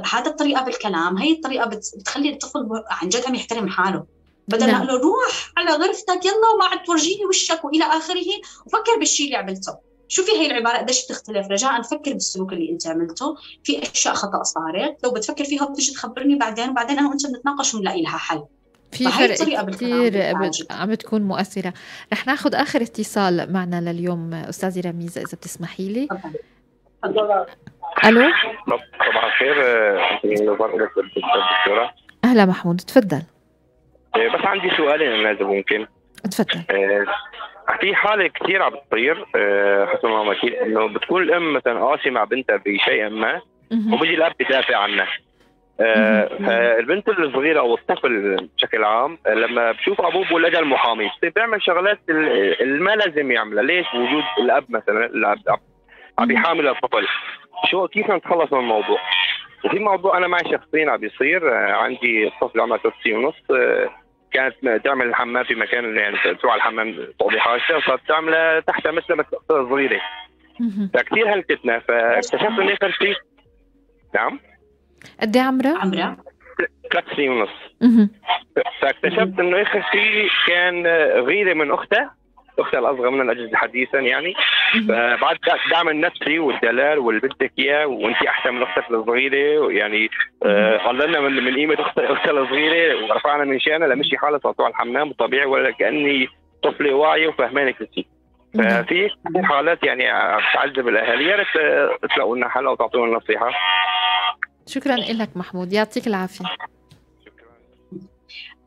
فهذا الطريقه بالكلام، هي الطريقه بتخلي الطفل عن جد عم يحترم حاله، بدل ما اقول روح على غرفتك يلا ما عاد تورجيني وشك والى اخره وفكر بالشيء اللي عملته. شوفي هي العباره قديش بتختلف، رجاء فكر بالسلوك اللي انت عملته، في اشياء خطا صارت لو بتفكر فيها بتجي تخبرني بعدين، وبعدين انا وانت بنتناقش ونلاقي لها حل. في فرق كثير عم تكون مؤثره. رح ناخذ اخر اتصال معنا لليوم استاذه رميزه اذا بتسمحي لي. الو صباح الخير. اهلا محمود، تفضل. بس عندي سؤالين اذا ممكن. تفضل. آه في حاله كثير عم بتصير آه حسب ما حكيت انه بتكون الام مثلا قاسيه مع بنتها بشيء ما وبيجي الاب بدافع عنها. آه البنت الصغيره او الطفل بشكل عام لما بشوف ابوه بولدها المحامي بصير بيعمل شغلات اللي ما لازم يعملها. ليش؟ وجود الاب مثلا الاب عم يحامل الطفل. شو كيف نتخلص من الموضوع؟ وفي موضوع انا معي شخصيا عم بيصير، آه عندي طفل عمره ثلاث سنين ونص آه كانت تعمل الحمام في مكان، يعني تروح الحمام تقضي حاجتها وصارت تعملها تحتها مثل ما تقطع صغيره. فكثير هلكتنا، فاكتشفت اني اخر شيء. نعم. قد ايه عمرها؟ عمرها ثلاث سنين ونص. فاكتشفت انه اخر شيء كان غيره من اختها، اختها الاصغر من الاجهزه حديثا يعني. فبعد دعم النفسي والدلال واللي بدك اياه وانت احسن من اختك الصغيره، يعني قللنا من من قيمه اختها الصغيره ورفعنا من شانها لمشي حالها صارت على الحمام وطبيعي ولا كاني طفله واعيه وفهمانه كل شيء. ففي حالات يعني عم تعذب الاهالي، يا ريت تلاقوا لنا حل او تعطونا نصيحه. شكرا لك محمود، يعطيك العافيه.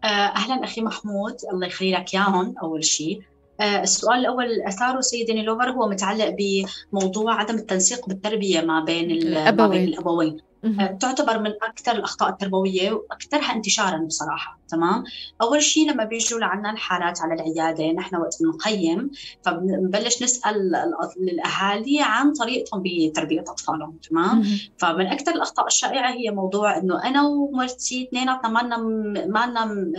اهلا اخي محمود، الله يخلي لك اياهم. اول شيء السؤال الأول اللي أثاره سيدي نيلوفر هو متعلق بموضوع عدم التنسيق بالتربية ما بين الأبوين. تعتبر من أكثر الأخطاء التربوية وأكثرها انتشاراً بصراحة، تمام؟ أول شيء لما بيجوا لعنا الحالات على العيادة نحن وقت بنقيم فبنبلش نسأل الأهالي عن طريقتهم بتربية أطفالهم، تمام؟ فمن أكثر الأخطاء الشائعة هي موضوع إنه أنا ومرتي اثنيناتنا مالنا مالنا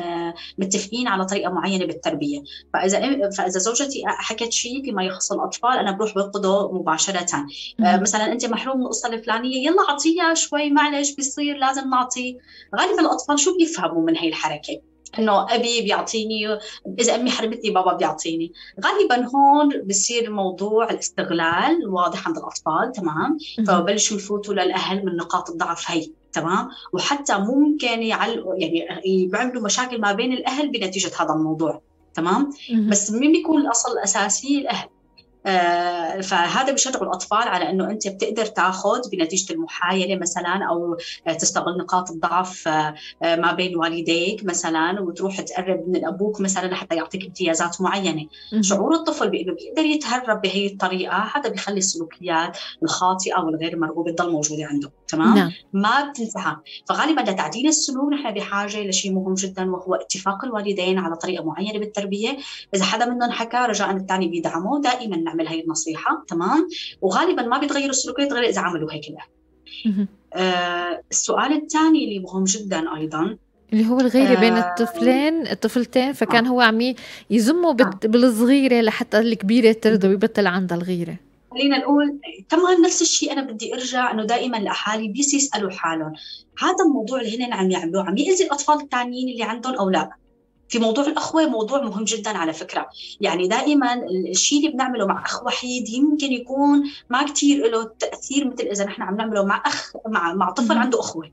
متفقين على طريقة معينة بالتربية، فإذا فإذا زوجتي حكت شيء فيما يخص الأطفال أنا بروح بنقضه مباشرة. مثلاً أنت محروم من القصة الفلانية يلا أعطيها شوي معلش بيصير لازم نعطيه. غالبا الاطفال شو بيفهموا من هي الحركه؟ انه ابي بيعطيني، اذا امي حرمتني بابا بيعطيني. غالبا هون بصير موضوع الاستغلال واضح عند الاطفال، تمام؟ فبلشوا يفوتوا للاهل من نقاط الضعف هي، تمام؟ وحتى ممكن يعلقوا يعني بيعملوا مشاكل ما بين الاهل بنتيجه هذا الموضوع، تمام؟ بس مين بيكون الاصل الاساسي؟ الاهل. فهذا بيشجع الأطفال على أنه أنت بتقدر تأخذ بنتيجة المحايلة مثلا، أو تستغل نقاط الضعف ما بين والديك مثلا، وتروح تقرب من أبوك مثلا حتى يعطيك امتيازات معينة. م- شعور الطفل بأنه بيقدر يتهرب بهي الطريقة، هذا بيخلي السلوكيات الخاطئة والغير مرغوبة تضل موجودة عنده. تمام؟ نعم. ما بتنتهى. فغالبا لتعديل السلوك نحن بحاجة لشيء مهم جدا، وهو اتفاق الوالدين على طريقة معينة بالتربية. إذا حدا منهم حكى، رجاء الثاني بيدعمه، دائما نعمل هاي النصيحة. تمام؟ وغالبا ما بيتغيروا السلوكيات غير إذا عملوا هيك الأهل. آه السؤال الثاني اللي مهم جدا أيضا، اللي هو الغيرة آه بين الطفلين الطفلتين، فكان آه هو عم يزمه آه بالصغيرة لحتى الكبيرة ترضى ويبطل عندها الغيرة. خلينا نقول تمام نفس الشيء. أنا بدي أرجع أنه دائما لأحالي بيس يسألوا حالهم هذا الموضوع اللي هن عم يعملوه عم يأذي الأطفال التانيين اللي عندهم أو لا. في موضوع الأخوة موضوع مهم جداً على فكرة، يعني دائماً الشيء اللي بنعمله مع أخ وحيد يمكن يكون ما كتير له تأثير مثل إذا نحن عم نعمله مع أخ مع, مع طفل عنده أخوة.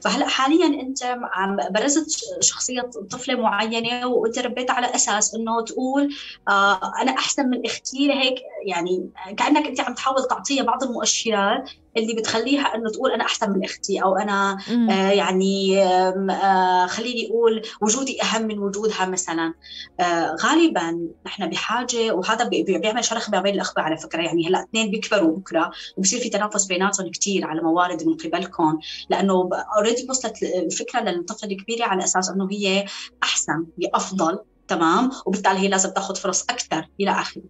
فهلأ حالياً أنت عم برزت شخصية طفلة معينة وتربيت على أساس أنه تقول آه أنا أحسن من أختي لهيك، يعني كأنك أنت عم تحاول تعطيها بعض المؤشرات اللي بتخليها أنه تقول أنا أحسن من أختي، أو أنا آه يعني آه خليني أقول وجودي أهم من وجودها مثلاً. آه غالباً نحن بحاجة، وهذا بيعمل شرخ ما بين الأخوة على فكرة، يعني هلأ اثنين بيكبروا بكرة وبصير في تنافس بيناتهم كتير على موارد من قبلكم، لأنه أوريدي وصلت الفكرة للطفلة الكبيرة على أساس أنه هي أحسن، هي أفضل. تمام؟ وبالتالي هي لازم تأخذ فرص أكثر إلى آخره.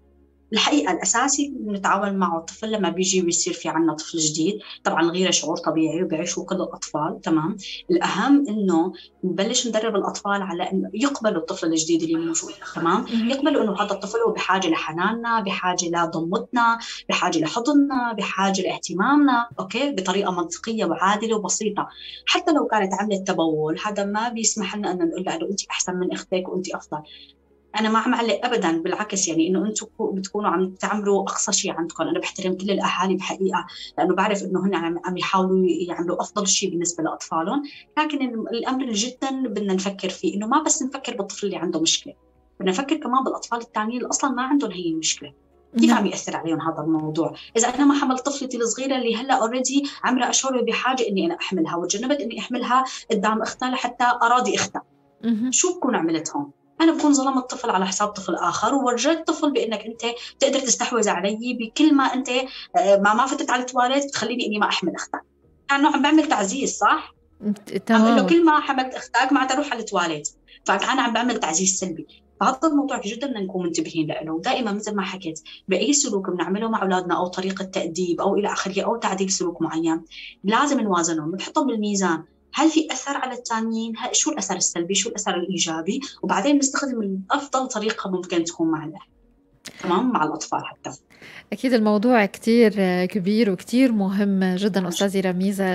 الحقيقة الأساسي نتعامل مع الطفل لما بيجي ويصير في عنا طفل جديد، طبعاً الغيرة شعور طبيعي وبيعيشوا كل الأطفال. تمام؟ الأهم إنه نبلش ندرب الأطفال على إنه يقبلوا الطفل الجديد اللي موجود. تمام؟ يقبلوا إنه هذا الطفل هو بحاجة لحناننا، بحاجة لضمتنا، بحاجة لحضننا، بحاجة لاهتمامنا. أوكي؟ بطريقة منطقية وعادلة وبسيطة. حتى لو كانت عملت تبول، هذا ما بيسمح لنا إنه نقول له أنت أحسن من أختك وأنت أفضل. أنا ما عم علق أبداً، بالعكس، يعني إنه أنتم بتكونوا عم تعملوا أقصى شيء عندكم. أنا بحترم كل الأهالي بحقيقة، لأنه بعرف إنه هن عم يحاولوا يعملوا أفضل شيء بالنسبة لأطفالهم، لكن الأمر جداً بدنا نفكر فيه إنه ما بس نفكر بالطفل اللي عنده مشكلة، بدنا نفكر كمان بالأطفال التانيين اللي أصلاً ما عندهم هي المشكلة. كيف عم يأثر عليهم هذا الموضوع؟ إذا أنا ما حملت طفلتي الصغيرة اللي هلا أوريدي عمرها أشهر بحاجة إني أنا أحملها، وتجنبت إني أحملها قدام أختها لحتى أراضي أختها، شو بكون عملت هون؟ أنا بكون ظلمت طفل على حساب طفل آخر، وورجت طفل بأنك أنت تقدر تستحوذ علي بكل ما أنت ما ما فتت على التواليت بتخليني إني ما أحمل أختك. أنا عم بعمل تعزيز، صح؟ تمام. عم بقول له كل ما حملت أختك ما عاد أروح على التواليت، فأنا عم بعمل تعزيز سلبي. فهذا الموضوع جدا بدنا نكون منتبهين له. دائما مثل ما حكيت، بأي سلوك بنعمله مع أولادنا أو طريقة تأديب أو إلى آخره أو تعديل سلوك معين، لازم نوازنهم، بنحطهم بالميزان. هل في أثر على التانيين؟ شو الأثر السلبي؟ شو الأثر الإيجابي؟ وبعدين نستخدم أفضل طريقة ممكن تكون مع الأهل، تمام، مع الأطفال حتى. أكيد الموضوع كتير كبير وكتير مهم جدا أستاذي رميزة،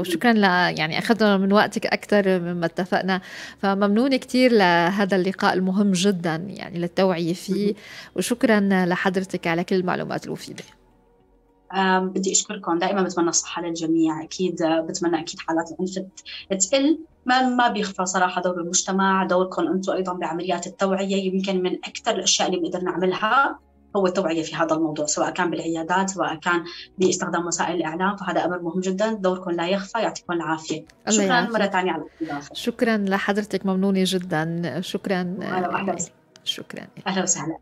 وشكرا ل يعني أخذنا من وقتك أكثر مما اتفقنا، فممنونة كتير لهذا اللقاء المهم جدا يعني للتوعية فيه، وشكرا لحضرتك على كل المعلومات الوفيدة. أم بدي أشكركم، دائما بتمنى الصحة للجميع، أكيد بتمنى أكيد حالات العنف تقل، ما ما بيخفى صراحة دور المجتمع، دوركم أنتم أيضا بعمليات التوعية. يمكن من أكثر الأشياء اللي بنقدر نعملها هو التوعية في هذا الموضوع، سواء كان بالعيادات سواء كان باستخدام وسائل الإعلام، فهذا أمر مهم جدا، دوركم لا يخفى. يعطيكم العافية، شكرا مرة ثانية على الاستضافة. شكرا لحضرتك، ممنونة جدا، شكرا. أهلا شكرا، أهلا وسهلا.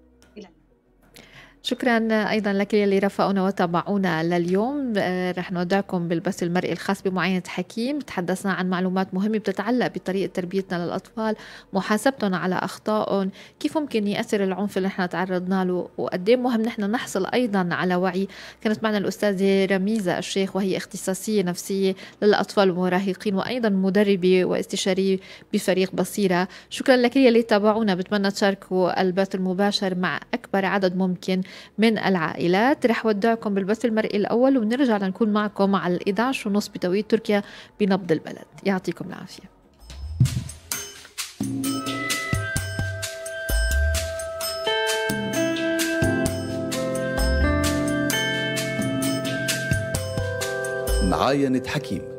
شكرا أيضا لك اللي رافقونا وتابعونا لليوم. رح نودعكم بالبث المرئي الخاص بمعاينة حكيم، تحدثنا عن معلومات مهمة بتتعلق بطريقة تربيتنا للأطفال، محاسبتهم على أخطائهم، كيف ممكن يأثر العنف اللي نحن تعرضنا له، وقديه مهم نحن نحصل أيضا على وعي. كانت معنا الأستاذة رميزة الشيخ، وهي اختصاصية نفسية للأطفال والمراهقين، وأيضا مدربة واستشارية بفريق بصيرة. شكرا لك اللي تابعونا، بتمنى تشاركوا البث المباشر مع أكبر عدد ممكن من العائلات. رح ودعكم بالبث المرئي الأول، ونرجع لنكون معكم على الإحدى عشر وثلاثين بتوقيت تركيا بنبض البلد. يعطيكم العافية. معاينة حكيم.